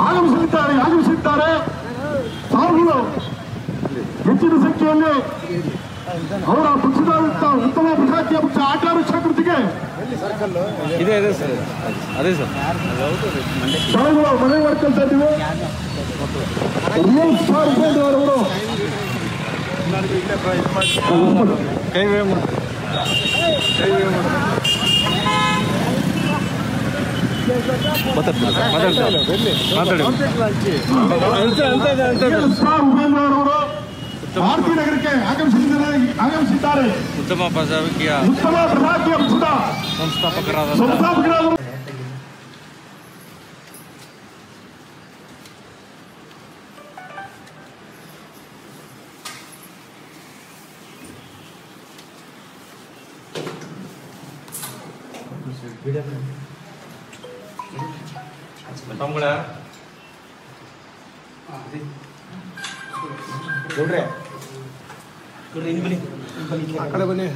아주 쉽다래. 사우로 ಹೆಚ್ಚಿನ ಸಂಖ್ಯೆಯಲ್ಲಿ ಅವರ ಪುಸ್ತಕದಂತ ಉತ್ತಮ ವಿದ್ಯಾರ್ಥಿಯ ಪುತ್ರ ಆಕಾರ ಛಾತ್ರರಿಗೆ ಇದೆ ಇದೆ ಸರ್ ಅದೇ ಸರ್ ತಾವು ಮನೆ ಮಾಡ್ಕೊಂತಾ ಇದ್ದೀವಿ ಅವರು भारतीय नगर के आगमसितारे उत्तम प्रसाद किया संस्थापक बोल रहे आकड़े बने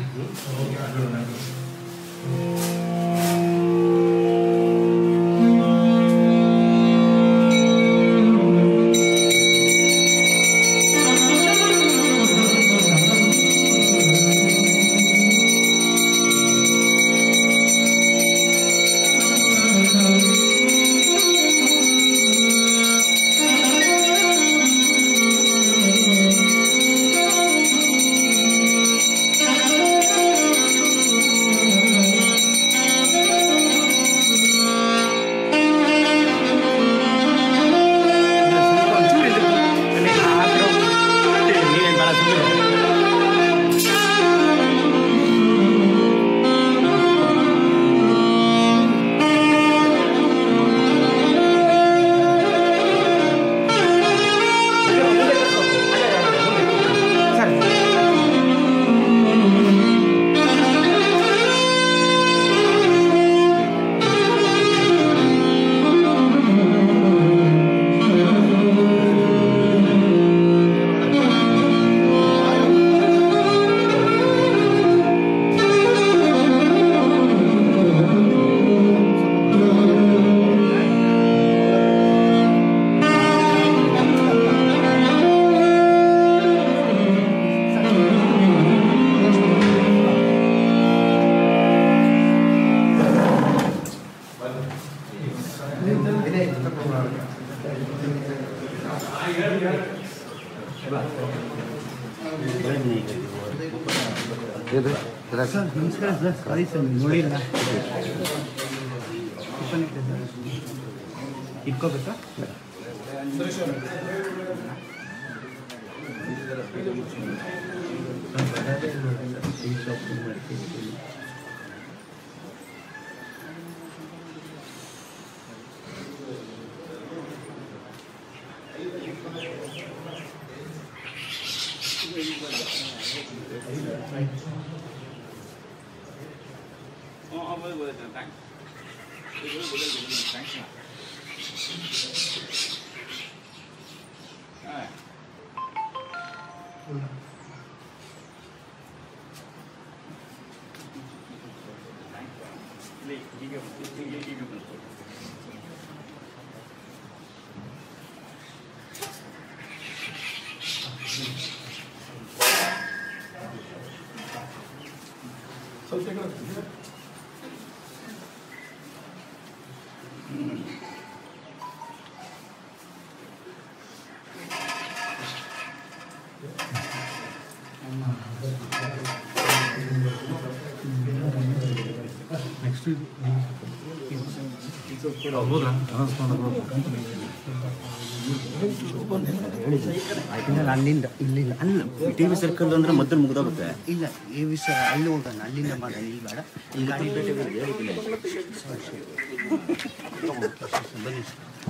ಅಲ್ಲಿಂದ ಇಲ್ಲಿಲ್ಲ ಅಲ್ಲ ಟಿ ವಿ ಸರ್ಕಲ್ ಅಂದ್ರೆ ಮೊದಲು ಮುಗ್ದೋಗುತ್ತೆ ಇಲ್ಲ ಈ ವಿಷಯ ಅಲ್ಲಿ ಹೋಗೋಣ ಅಲ್ಲಿಂದ ಮಾಡಿ ಇಲ್ಲಿ ಬೇಡ ಇಲ್ಲಿ ಗಾಡಿ ಬೇಟೆ ಹೇಳಿದ್ದಿಲ್ಲ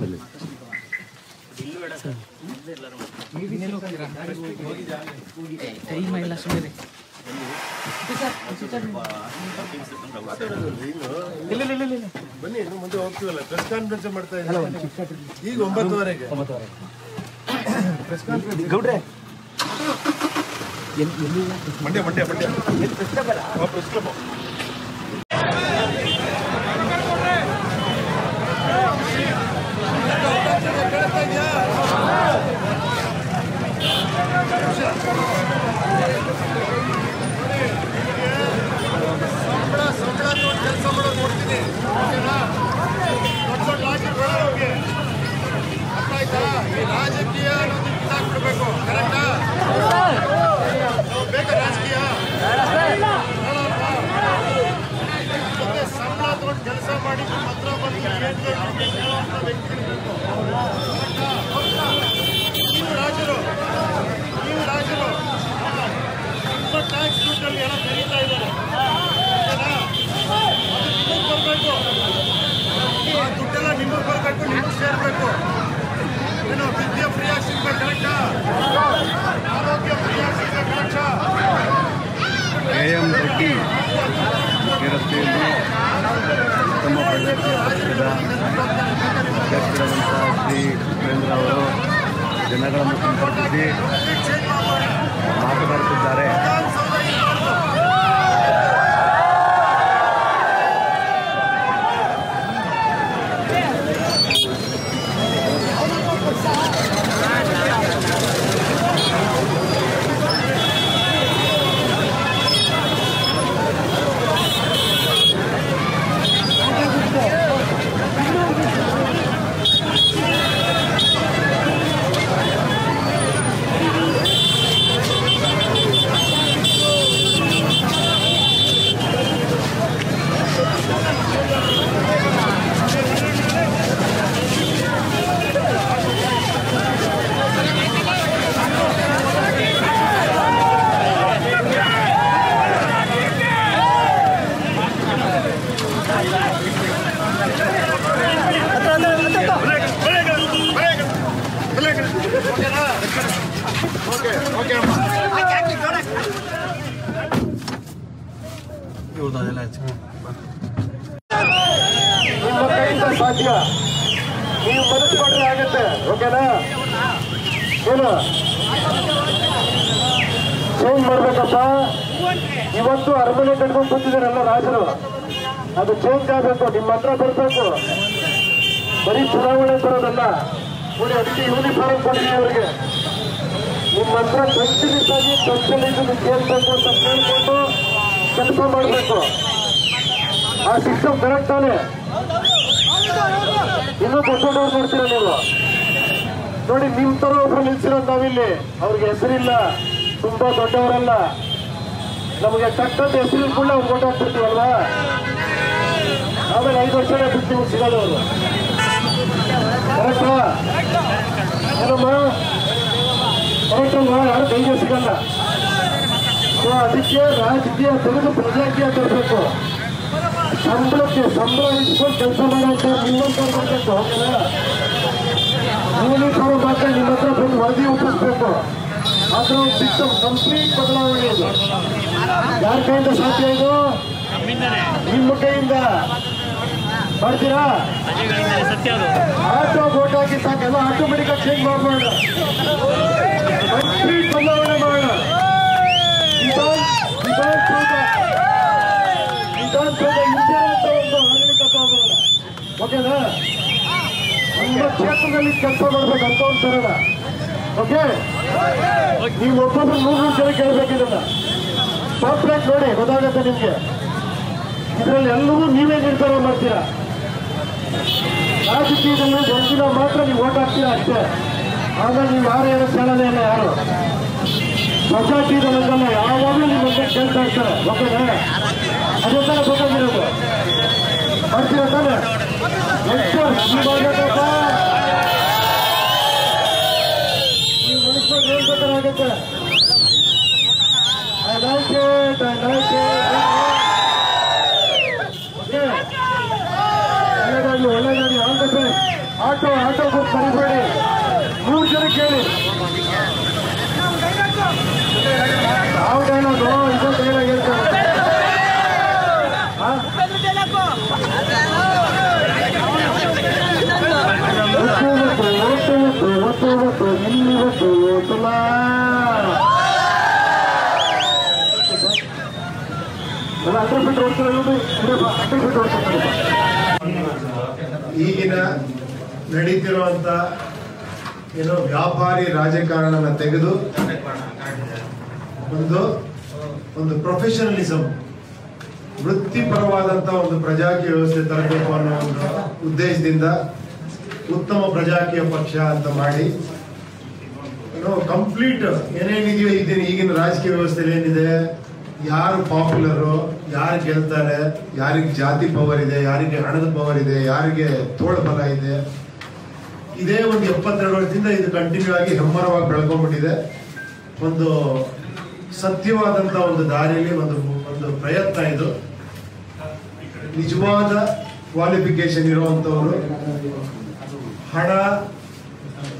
ಇಲ್ಲಿ ಬೇಡ ಸರ್ ನೀವೇನು ಹೋಗ್ತೀರಾ ಟೈಮ್ ಇಲ್ಲ ಸುಮ್ಮನೆ ಬನ್ನಿ ಮುಂದೆ ಹೋಗ್ತೀವಲ್ಲ ಪ್ರೆಸ್ ಕಾನ್ಫರೆನ್ಸ್ ಮಾಡ್ತಾ ಇದ್ದೀವಿ ಈಗ 9:30 ಪ್ರೆಸ್ ಕಾನ್ಫರೆನ್ಸ್ ಗೌಡ್ರೆ ಮಂಡ್ಯ ಮಂಡ್ಯ ಮಂಡ್ಯ ಪ್ರೆಸ್ ಕ್ಲಬ್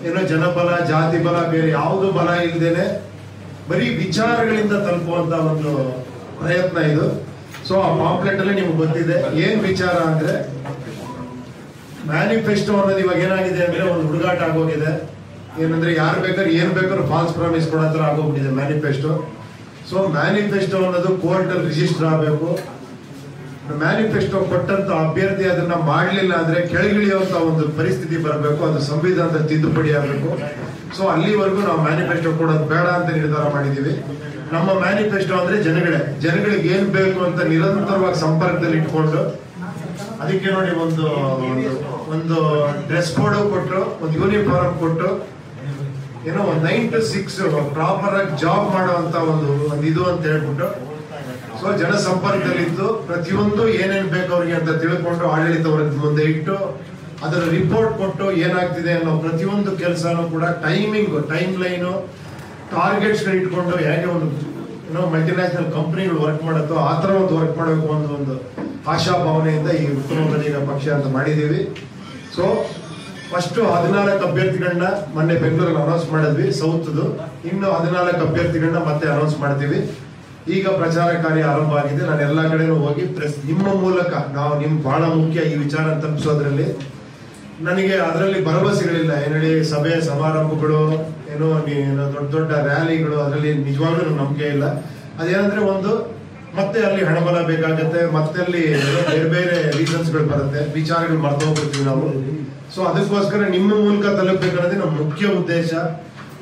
ಏನೋ ಜನಬಲ ಜಾತಿ ಬಲ ಬೇರೆ ಯಾವುದು ಬಲ ಇಲ್ಲದೇನೆ ಬರೀ ವಿಚಾರಗಳಿಂದ ತಲುಪುವಂತ ಒಂದು ಪ್ರಯತ್ನ ಇದು. ಸೊ ಆ ಪಾಂಪ್ಲೆಟ್ ಅಲ್ಲಿ ನಿಮ್ಗೆ ಗೊತ್ತಿದೆ ಏನ್ ವಿಚಾರ ಅಂದ್ರೆ ಮ್ಯಾನಿಫೆಸ್ಟೋ ಅನ್ನೋದು ಇವಾಗ ಏನಾಗಿದೆ ಅಂದ್ರೆ ಒಂದು ಹುಡುಗಾಟ ಆಗೋಗಿದೆ. ಏನಂದ್ರೆ ಯಾರು ಬೇಕಾದ್ರೆ ಏನ್ ಬೇಕಾದ್ರೂ ಫಾಲ್ಸ್ ಪ್ರಾಮಿಸ್ ಕೊಡೋ ತರ ಆಗೋಗ್ಬಿಟ್ಟಿದೆ ಮ್ಯಾನಿಫೆಸ್ಟೋ. ಸೊ ಮ್ಯಾನಿಫೆಸ್ಟೋ ಅನ್ನೋದು ಕೋರ್ಟ್ ಅಲ್ಲಿ ರಿಜಿಸ್ಟರ್ ಆಗಬೇಕು. ಮ್ಯಾನಿಫೆಸ್ಟೋ ಕೊಟ್ಟಂತ ಅಭ್ಯರ್ಥಿ ಅದನ್ನ ಮಾಡಲಿಲ್ಲ ಅಂದ್ರೆ ಕೆಳಗಿಳಿಯುವಂತ ಒಂದು ಪರಿಸ್ಥಿತಿ ಬರಬೇಕು, ಅದು ಸಂವಿಧಾನದ ತಿದ್ದುಪಡಿ ಆಗಬೇಕು. ಸೊ ಅಲ್ಲಿವರೆಗೂ ನಾವು ಮ್ಯಾನಿಫೆಸ್ಟೋ ಕೊಡೋದು ಬೇಡ ಅಂತ ನಿರ್ಧಾರ ಮಾಡಿದೀವಿ. ನಮ್ಮ ಮ್ಯಾನಿಫೆಸ್ಟೋ ಅಂದ್ರೆ ಜನಗಳಿಗೆ ಏನ್ ಬೇಕು ಅಂತ ನಿರಂತರವಾಗಿ ಸಂಪರ್ಕದಲ್ಲಿ ಇಟ್ಕೊಂಡು ಅದಕ್ಕೆ ನೋಡಿ ಒಂದು ಒಂದು ಡ್ರೆಸ್ ಕೋಡ್ ಕೊಟ್ಟರು, ಒಂದು ಯೂನಿಫಾರ್ಮ್ ಕೊಟ್ಟು ಏನೋ 9 to 6 ಪ್ರಾಪರ್ ಆಗಿ ಜಾಬ್ ಮಾಡುವಂತ ಒಂದು ಇದು ಅಂತ ಹೇಳ್ಬಿಟ್ಟು ಸೊ ಜನ ಸಂಪರ್ಕದಲ್ಲಿದ್ದು ಪ್ರತಿಯೊಂದು ಏನೇನ್ ಬೇಕು ಅವ್ರಿಗೆ ಅಂತ ತಿಳ್ಕೊಂಡು ಆಡಳಿತ ವರ್ಗದ ಮುಂದೆ ಇಟ್ಟು ಅದರ ರಿಪೋರ್ಟ್ ಕೊಟ್ಟು ಏನಾಗ್ತಿದೆ ಅನ್ನೋ ಪ್ರತಿಯೊಂದು ಕೆಲಸನೂ ಕೂಡ ಟೈಮಿಂಗ್ ಟೈಮ್ ಲೈನು ಟಾರ್ಗೆಟ್ಸ್ ಇಟ್ಕೊಂಡು ಹೇಗೆ ಒಂದು ಏನೋ ಮಲ್ಟಿನ್ಯಾಷನಲ್ ಕಂಪ್ನಿಗಳು ವರ್ಕ್ ಮಾಡುತ್ತೋ ಆ ಥರ ಒಂದು ವರ್ಕ್ ಮಾಡಬೇಕು ಅನ್ನೋ ಒಂದು ಆಶಾ ಭಾವನೆಯಿಂದ ಈ ಉತ್ತಮಕಲೀನ ಪಕ್ಷ ಅಂತ ಮಾಡಿದ್ದೀವಿ. ಸೊ ಫಸ್ಟು 14 ಅಭ್ಯರ್ಥಿಗಳನ್ನ ಮೊನ್ನೆ ಬೆಂಗಳೂರಲ್ಲಿ ಅನೌನ್ಸ್ ಮಾಡಿದ್ವಿ ಸೌತ್ದು, ಇನ್ನು 14 ಅಭ್ಯರ್ಥಿಗಳನ್ನ ಮತ್ತೆ ಅನೌನ್ಸ್ ಮಾಡ್ತೀವಿ. ಈಗ ಪ್ರಚಾರ ಕಾರ್ಯ ಆರಂಭ ಆಗಿದೆ. ನಾನು ಎಲ್ಲ ಕಡೆನೂ ಹೋಗಿ ಪ್ರೆಸ್ ನಿಮ್ಮ ಮೂಲಕ ನಾವು ನಿಮ್ಗೆ ಬಹಳ ಮುಖ್ಯ ಈ ವಿಚಾರ ತಲುಪಿಸೋದ್ರಲ್ಲಿ ನನಗೆ ಅದರಲ್ಲಿ ಭರವಸೆಗಳಿಲ್ಲ. ಏನೇಳಿ ಸಭೆ ಸಮಾರಂಭಗಳು ಏನೋ ದೊಡ್ಡ ದೊಡ್ಡ ರ್ಯಾಲಿಗಳು ಅದರಲ್ಲಿ ನಿಜವಾಗ್ಲೂ ನಂಬಿಕೆ ಇಲ್ಲ. ಅದೇನಂದ್ರೆ ಒಂದು ಮತ್ತೆ ಅಲ್ಲಿ ಹಣಬಲ ಬೇಕಾಗುತ್ತೆ, ಮತ್ತೆ ಅಲ್ಲಿ ಬೇರೆ ಬೇರೆ ರೀಸನ್ಸ್ಗಳು ಬರುತ್ತೆ, ವಿಚಾರಗಳು ಮರ್ತೋಗ್ಬಿಡ್ತೀವಿ ನಾವು. ಸೊ ಅದಕ್ಕೋಸ್ಕರ ನಿಮ್ಮ ಮೂಲಕ ತಲುಪಬೇಕನ್ನೋದೇ ನಮ್ಮ ಮುಖ್ಯ ಉದ್ದೇಶ.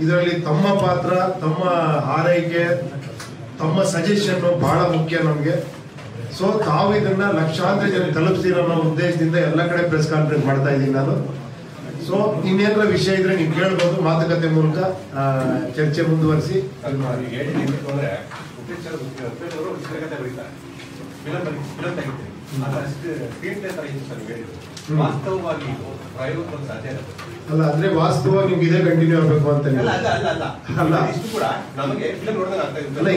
ಇದರಲ್ಲಿ ತಮ್ಮ ಪಾತ್ರ, ತಮ್ಮ ಹಾರೈಕೆ, ತಮ್ಮ ಸಜೆಷನ್ ಬಹಳ ಮುಖ್ಯ ನಮಗೆ. ಸೊ ತಾವು ಇದನ್ನ ಲಕ್ಷಾಂತರ ಜನ ತಲುಪಿಸಿರೋ ಅನ್ನೋ ಉದ್ದೇಶದಿಂದ ಎಲ್ಲ ಕಡೆ ಪ್ರೆಸ್ ಕಾನ್ಫರೆನ್ಸ್ ಮಾಡ್ತಾ ಇದ್ದೀನಿ ನಾನು. ಸೊ ಇನ್ನೇನಾರ ವಿಷಯ ಇದ್ರೆ ನೀವು ಕೇಳ್ಬೋದು, ಮಾತುಕತೆ ಮೂಲಕ ಚರ್ಚೆ ಮುಂದುವರಿಸಿ ಅಲ್ಲ ಅಂದ್ರೆ ವಾಸ್ತವವಾಗಿ ನಿಮ್ಗೆ ಇದೇ ಕಂಟಿನ್ಯೂ ಆಗಬೇಕು ಅಂತ ಅಲ್ಲ.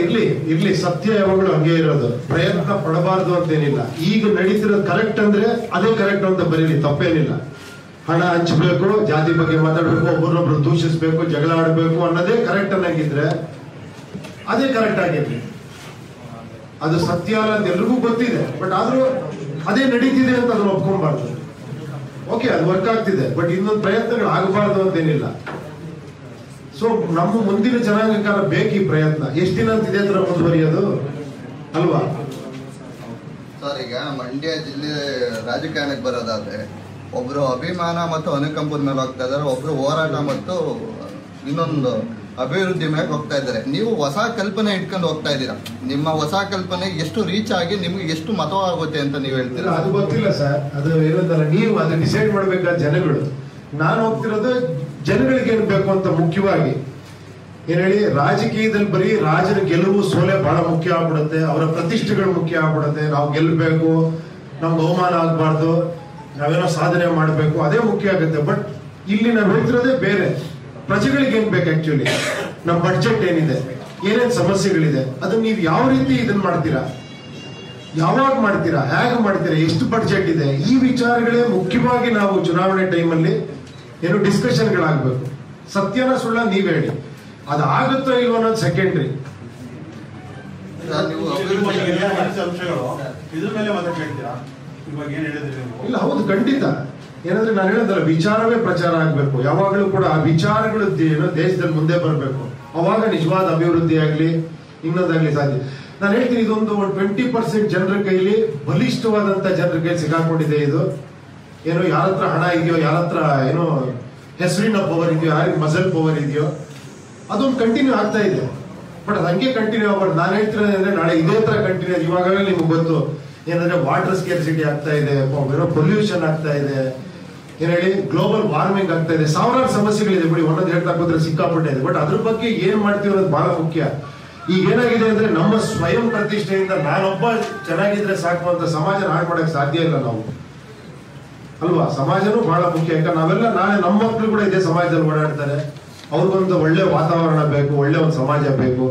ಇರ್ಲಿ ಸತ್ಯ ಯಾವಾಗಲೂ ಹಂಗೆ ಇರೋದು, ಪ್ರಯತ್ನ ಪಡಬಾರ್ದು ಅಂತೇನಿಲ್ಲ. ಈಗ ನಡೀತಿರೋದು ಕರೆಕ್ಟ್ ಅಂದ್ರೆ ಅದೇ ಕರೆಕ್ಟ್ ಅಂತ ಬರೀಲಿ, ತಪ್ಪೇನಿಲ್ಲ. ಹಣ ಹಂಚ್ಬೇಕು, ಜಾತಿ ಬಗ್ಗೆ ಮಾತಾಡ್ಬೇಕು, ಒಬ್ಬರನ್ನೊಬ್ರು ದೂಷಿಸ್ಬೇಕು, ಜಗಳ ಆಡ್ಬೇಕು ಅನ್ನೋದೇ ಕರೆಕ್ಟ್ ಅನ್ನಾಗಿದ್ರೆ ಅದೇ ಕರೆಕ್ಟ್ ಆಗಿರ್ಲಿ. ಅದು ಸತ್ಯ ಅಲ್ಲ ಅಂತ ಎಲ್ರಿಗೂ ಗೊತ್ತಿದೆ, ಬಟ್ ಆದ್ರೂ ಅದೇ ನಡೀತಿದೆ ಅಂತ ಅದನ್ನ ಒಪ್ಕೊಂಡ್ಬಾರ್ದು. ಓಕೆ, ಅದು ವರ್ಕ್ ಆಗ್ತಿದೆ, ಬಟ್ ಇನ್ನೊಂದು ಪ್ರಯತ್ನಗಳು ಆಗಬಾರ್ದು ಅಂತೇನಿಲ್ಲ. ಸೊ ನಮ್ಮ ಮುಂದಿನ ಜನಾಂಗಕಾರ ಬೇಕು ಈ ಪ್ರಯತ್ನ. ಎಷ್ಟು ದಿನ ಅಂತ ಇದೇ ತರ ಮುಂದುವರಿಯೋದು ಅಲ್ವಾ ಸರ್? ಈಗ ಮಂಡ್ಯ ಜಿಲ್ಲೆ ರಾಜಕಾರಣಕ್ಕೆ ಬರೋದಾದ್ರೆ ಒಬ್ರು ಅಭಿಮಾನ ಮತ್ತು ಅನುಕಂಪದ ಮೇಲೆ ಹೋಗ್ತಾ ಇದಾರೆ, ಒಬ್ರು ಹೋರಾಟ ಮತ್ತು ಇನ್ನೊಂದು ಅಭಿವೃದ್ಧಿ ಮೇಲೆ ಹೋಗ್ತಾ ಇದ್ದಾರೆ. ನೀವು ಹೊಸ ಕಲ್ಪನೆ ಇಟ್ಕೊಂಡು ಹೋಗ್ತಾ ಇದ್ದೀರಾ. ನಿಮ್ಮ ಹೊಸ ಕಲ್ಪನೆ ಎಷ್ಟು ರೀಚ್ ಆಗಿ ನಿಮ್ಗೆ ಎಷ್ಟು ಮತವಾಗುತ್ತೆ ಅಂತ ನೀವು ಹೇಳ್ತೀರಾ? ಅದು ಗೊತ್ತಿಲ್ಲ ಸರ್, ಅದು ಏನಂತಲ್ಲ ನೀವು ಅದು ಡಿಸೈಡ್ ಮಾಡ್ಬೇಕಾದ ಜನಗಳು. ನಾನು ಹೋಗ್ತಿರೋದು ಜನಗಳಿಗೆ ಏನ್ ಬೇಕು ಅಂತ ಮುಖ್ಯವಾಗಿ. ಏನೇಳಿ ರಾಜಕೀಯದಲ್ಲಿ ಬರೀ ರಾಜನ ಗೆಲುವು ಸೋಲೆ ಬಹಳ ಮುಖ್ಯ ಆಗ್ಬಿಡುತ್ತೆ, ಅವರ ಪ್ರತಿಷ್ಠೆಗಳು ಮುಖ್ಯ ಆಗ್ಬಿಡುತ್ತೆ. ನಾವು ಗೆಲ್ಲಬೇಕು, ನಮ್ಗೆ ಅವಮಾನ ಆಗ್ಬಾರ್ದು, ನಾವೇನೋ ಸಾಧನೆ ಮಾಡಬೇಕು, ಅದೇ ಮುಖ್ಯ ಆಗುತ್ತೆ. ಬಟ್ ಇಲ್ಲಿ ನಾವು ಹೇಳ್ತಿರೋದೇ ಬೇರೆ, ಪ್ರಜೆಗಳಿಗೆ ಏನ್ ಬೇಕು ಆಕ್ಚುಲಿ, ನಮ್ಮ ಬಡ್ಜೆಟ್ ಏನಿದೆ, ಏನೇನು ಸಮಸ್ಯೆಗಳಿದೆ, ಅದನ್ನ ನೀವು ಯಾವ ರೀತಿ ಇದನ್ನ ಮಾಡ್ತೀರಾ, ಯಾವಾಗ ಮಾಡ್ತೀರಾ, ಹೇಗೆ ಮಾಡ್ತೀರಾ, ಎಷ್ಟು ಬಡ್ಜೆಟ್ ಇದೆ, ಈ ವಿಚಾರಗಳೇ ಮುಖ್ಯವಾಗಿ ನಾವು ಚುನಾವಣೆ ಟೈಮಲ್ಲಿ ಏನು ಡಿಸ್ಕಷನ್ಗಳಾಗಬೇಕು. ಸತ್ಯನ ಸುಳ್ಳ ನೀವ್ ಹೇಳಿ, ಅದಾಗುತ್ತೋ ಇಲ್ವೋ ಅನ್ನೋದು ಸೆಕೆಂಡ್ರಿ. ಇಲ್ಲ, ಹೌದು, ಖಂಡಿತ. ಏನಂದ್ರೆ ನಾನು ಹೇಳಿದ್ರೆ ವಿಚಾರವೇ ಪ್ರಚಾರ ಆಗ್ಬೇಕು ಯಾವಾಗಲೂ ಕೂಡ. ಆ ವಿಚಾರಗಳು ದೇಶದಲ್ಲಿ ಮುಂದೆ ಬರಬೇಕು, ಅವಾಗ ನಿಜವಾದ ಅಭಿವೃದ್ಧಿ ಆಗ್ಲಿ ಇನ್ನೊಂದಾಗ್ಲಿ ಸಾಧ್ಯ. ನಾನು ಹೇಳ್ತೀನಿ, ಇದೊಂದು 20% ಜನರ ಕೈಲಿ, ಬಲಿಷ್ಠವಾದಂತ ಜನರ ಕೈಲಿ ಸಿಗಾಕೊಂಡಿದೆ ಇದು. ಏನೋ ಯಾರ ಹತ್ರ ಹಣ ಇದೆಯೋ, ಯಾರ ಹತ್ರ ಏನೋ ಹೆಸರಿನ ಪವರ್ ಇದೆಯೋ, ಯಾರಿಗೆ ಮಸಲ್ ಪವರ್ ಇದೆಯೋ, ಅದೊಂದು ಕಂಟಿನ್ಯೂ ಆಗ್ತಾ ಇದೆ. ಬಟ್ ಅದು ಹಂಗೆ ಕಂಟಿನ್ಯೂ ಆಗ್ಬಾರ್ದು. ನಾನು ಹೇಳ್ತಿರೋದಂದ್ರೆ ನಾಳೆ ಇದೇ ತರ ಕಂಟಿನ್ಯೂ. ಇವಾಗಲೇ ನಿಮ್ಗೆ ಗೊತ್ತು ಏನಂದ್ರೆ ವಾಟರ್ ಸ್ಕೇರ್ಸಿಟಿ ಆಗ್ತಾ ಇದೆ, ಏನೋ ಪೊಲ್ಯೂಷನ್ ಆಗ್ತಾ ಇದೆ, ಏನೇಳಿ ಗ್ಲೋಬಲ್ ವಾರ್ಮಿಂಗ್ ಆಗ್ತಾ ಇದೆ, ಸಾವಿರಾರು ಸಮಸ್ಯೆಗಳಿದೆ. ಬಿಡಿ, ಒಂದೊಂದು ಹೇಳ್ತಾ ಕೂತ್ರೆ ಸಿಕ್ಕಾಪಟ್ಟೆ ಇದೆ. ಬಟ್ ಅದ್ರ ಬಗ್ಗೆ ಏನ್ ಮಾಡ್ತೀವಿ ಅನ್ನೋದು ಬಹಳ ಮುಖ್ಯ. ಈಗ ಏನಾಗಿದೆ ಅಂದ್ರೆ ನಮ್ಮ ಸ್ವಯಂ ಪ್ರತಿಷ್ಠೆಯಿಂದ ನಾನೊಬ್ಬ ಚೆನ್ನಾಗಿದ್ರೆ ಸಾಕು ಅಂತ ಸಮಾಜ ಹಾಳು ಮಾಡಕ್ ಸಾಧ್ಯ ಇಲ್ಲ ನಾವು, ಅಲ್ವಾ? ಸಮಾಜನೂ ಬಹಳ ಮುಖ್ಯ. ಯಾಕಂದ್ರೆ ನಾವೆಲ್ಲ ನಾಳೆ ನಮ್ಮ ಮಕ್ಕಳು ಕೂಡ ಇದೇ ಸಮಾಜದಲ್ಲಿ ಓಡಾಡ್ತಾರೆ, ಅವ್ರಿಗೊಂದು ಒಳ್ಳೆ ವಾತಾವರಣ ಬೇಕು, ಒಳ್ಳೆ ಒಂದು ಸಮಾಜ ಬೇಕು.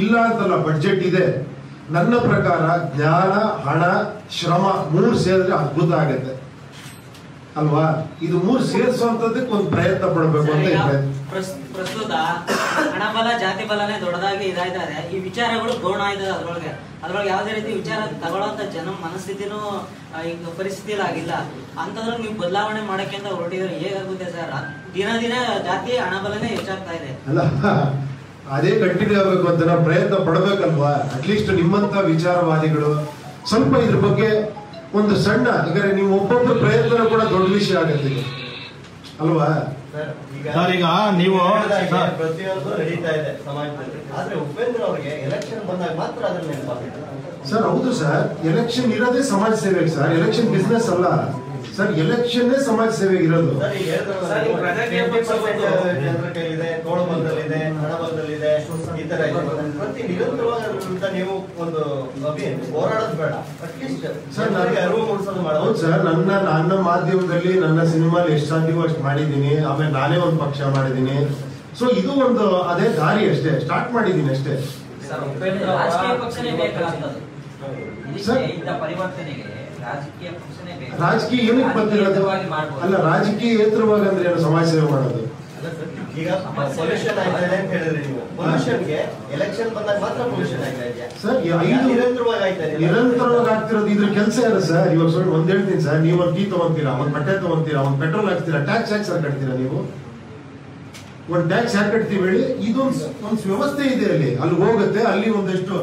ಇಲ್ಲ ಅಂತಲ್ಲ, ಬಡ್ಜೆಟ್ ಇದೆ. ನನ್ನ ಪ್ರಕಾರ ಜ್ಞಾನ, ಹಣ, ಶ್ರಮ ಮೂರು ಸೇರಿದ್ರೆ ಅದ್ಭುತ ಆಗುತ್ತೆ. ಅಲ್ವಾ ಇದು ಮೂರು ಸೇರಿಸುವಂತದಕ್ಕೆ ಒಂದು ಪ್ರಯತ್ನ ಪಡಬೇಕು ಅಂತ ಇದೆ. ಪ್ರಸ್ತುತ ಹಣಬಲ ಜಾತಿ ಬಲನೇ ದೊಡ್ಡದಾಗಿ ಇದಾಯಿದ್ದಾರೆ. ಈ ವಿಚಾರಗಳು ಗೋಣ ಇದೆ ಅದರೊಳಗೆ. ಅದರೊಳಗೆ ಯಾವುದೇ ರೀತಿ ವಿಚಾರ ತಗೊಳ್ಳೋಂತ ಜನ ಮನಸ್ಥಿತಿನೂ ಈಗ ಪರಿಸ್ಥಿತಿಲಾಗಿಲ್ಲ ಅಂತಂದ್ರೆ ನೀವು ಬದಲಾವಣೆ ಮಾಡಕ್ಕೆ ಅಂತ ಹೊರಟಿದ್ರೆ ಹೇಗಾಗುತ್ತೆ ಸರ್? ದಿನ ದಿನ ಜಾತಿ ಹಣಬಲನೇ ಹೆಚ್ಚಾಗ್ತಾ ಇದೆ ಅಲ್ಲ, ಅದೇ ಕಂಟಿನ್ಯೂ ಆಗಬೇಕು ಅಂತ ನಾವು ಪ್ರಯತ್ನ ಪಡಬೇಕಲ್ವಾ? ಅಟ್ಲೀಸ್ಟ್ ನಿಮ್ಮಂತ ವಿಚಾರವಾದಿಗಳು ಸ್ವಲ್ಪ ಇದ್ರ ಬಗ್ಗೆ ಒಂದು ಸಣ್ಣ, ಯಾಕಂದ್ರೆ ನೀವು ಒಬ್ಬೊಬ್ಬರು ಪ್ರಯತ್ನ ಕೂಡ ದೊಡ್ಡ ವಿಷಯ ಆಗುತ್ತೆ ಅಲ್ವಾ? ಈಗ ನೀವು ಪ್ರತಿಯೊಂದು ನಡೀತಾ ಇದೆ ಸಮಾಜದಲ್ಲಿ, ಆದ್ರೆ ಉಪೇಂದ್ರ ಅವರಿಗೆ ಎಲೆಕ್ಷನ್ ಬಂದಾಗ ಮಾತ್ರ ಅದನ್ನ ನೆನಪಾಗುತ್ತೆ ಸರ್. ಹೌದು ಸರ್, ಎಲೆಕ್ಷನ್ ಇರೋದೇ ಸಮಾಜ ಸೇವೆಗೆ ಸರ್, ಎಲೆಕ್ಷನ್ ಬಿಸ್ನೆಸ್ ಅಲ್ಲ ಸರ್, ಎಲೆಕ್ಷನ್ ಸಮಾಜ ಸೇವೆಗೆ ಇರೋದು. ತೋಳಬಲದಲ್ಲಿದೆ, ಹಣಬಲದಲ್ಲಿದೆ, ಈ ತರ ಪ್ರತಿ ನಿರಂತರವಾದ ನೀವು ಒಂದು ಹೋರಾಡೋದು ಬೇಡ, ಅಟ್ಲೀಸ್ಟ್ ಅರಿವು ಮೂಡಿಸೋದು ಮಾಡೋದು ಸರ್. ನನ್ನ ಮಾಧ್ಯಮದಲ್ಲಿ ನನ್ನ ಸಿನಿಮಾ ಎಷ್ಟು ಸಾಧ್ಯವೋ ಅಷ್ಟು ಮಾಡಿದ್ದೀನಿ, ಆಮೇಲೆ ನಾನೇ ಒಂದು ಪಕ್ಷ ಮಾಡಿದ್ದೀನಿ. ಸೊ ಇದು ಒಂದು ಅದೇ ದಾರಿ ಅಷ್ಟೇ, ಸ್ಟಾರ್ಟ್ ಮಾಡಿದ್ದೀನಿ ಅಷ್ಟೇ ಸರ್. ಪರಿವರ್ತನೆಗೆ ರಾಜಕೀಯ ಏನಕ್ಕೆ ಬಂದಿರೋದು ಅಲ್ಲ, ರಾಜಕೀಯೇತರವಾಗಿ ಅಂದ್ರೆ ಏನು ಸಮಾಜ ಸೇವೆ ಮಾಡೋದು? ಈಗ ಪೊಲ್ಯೂಷನ್ ಆಗಿದೆ ಅಂತ ಹೇಳಿದ್ರೆ ನೀವು ಪೊಲ್ಯೂಷನ್ಗೆ ಎಲೆಕ್ಷನ್ ಬಂದಾಗ ಮಾತ್ರ ಪೊಲ್ಯೂಷನ್ ಆಗ್ತಾ ಇದೆಯಾ ಸರ್? ನಿರಂತರವಾಗಿ ಆಗ್ತಿರೋದು ಇದ್ರ ಕೆಲಸ ಇಲ್ಲ ಸರ್. ಇವಾಗ ಸ್ವಲ್ಪ ಒಂದ್ ಹೇಳ್ತೀನಿ ಸರ್, ನೀವು ಒಂದು ಟೀ ತಗೊಂತೀರಾ, ಒಂದು ಬಟ್ಟೆ ತಗೊಂತೀರಾ, ಒಂದು ಪೆಟ್ರೋಲ್ ಹಾಕ್ತೀರಾ, ಟ್ಯಾಕ್ಸ್ ಯಾಕೆ ಸರ್ ಕಟ್ತೀರಾ? ನೀವು ಒಂದು ಟ್ಯಾಕ್ಸ್ ಯಾಕೆ ಕಟ್ತೀವಿ ಹೇಳಿ? ಇದೊಂದು ವ್ಯವಸ್ಥೆ ಇದೆ ಅಲ್ಲಿ, ಅಲ್ಲಿ ಹೋಗುತ್ತೆ, ಅಲ್ಲಿ ಒಂದಷ್ಟು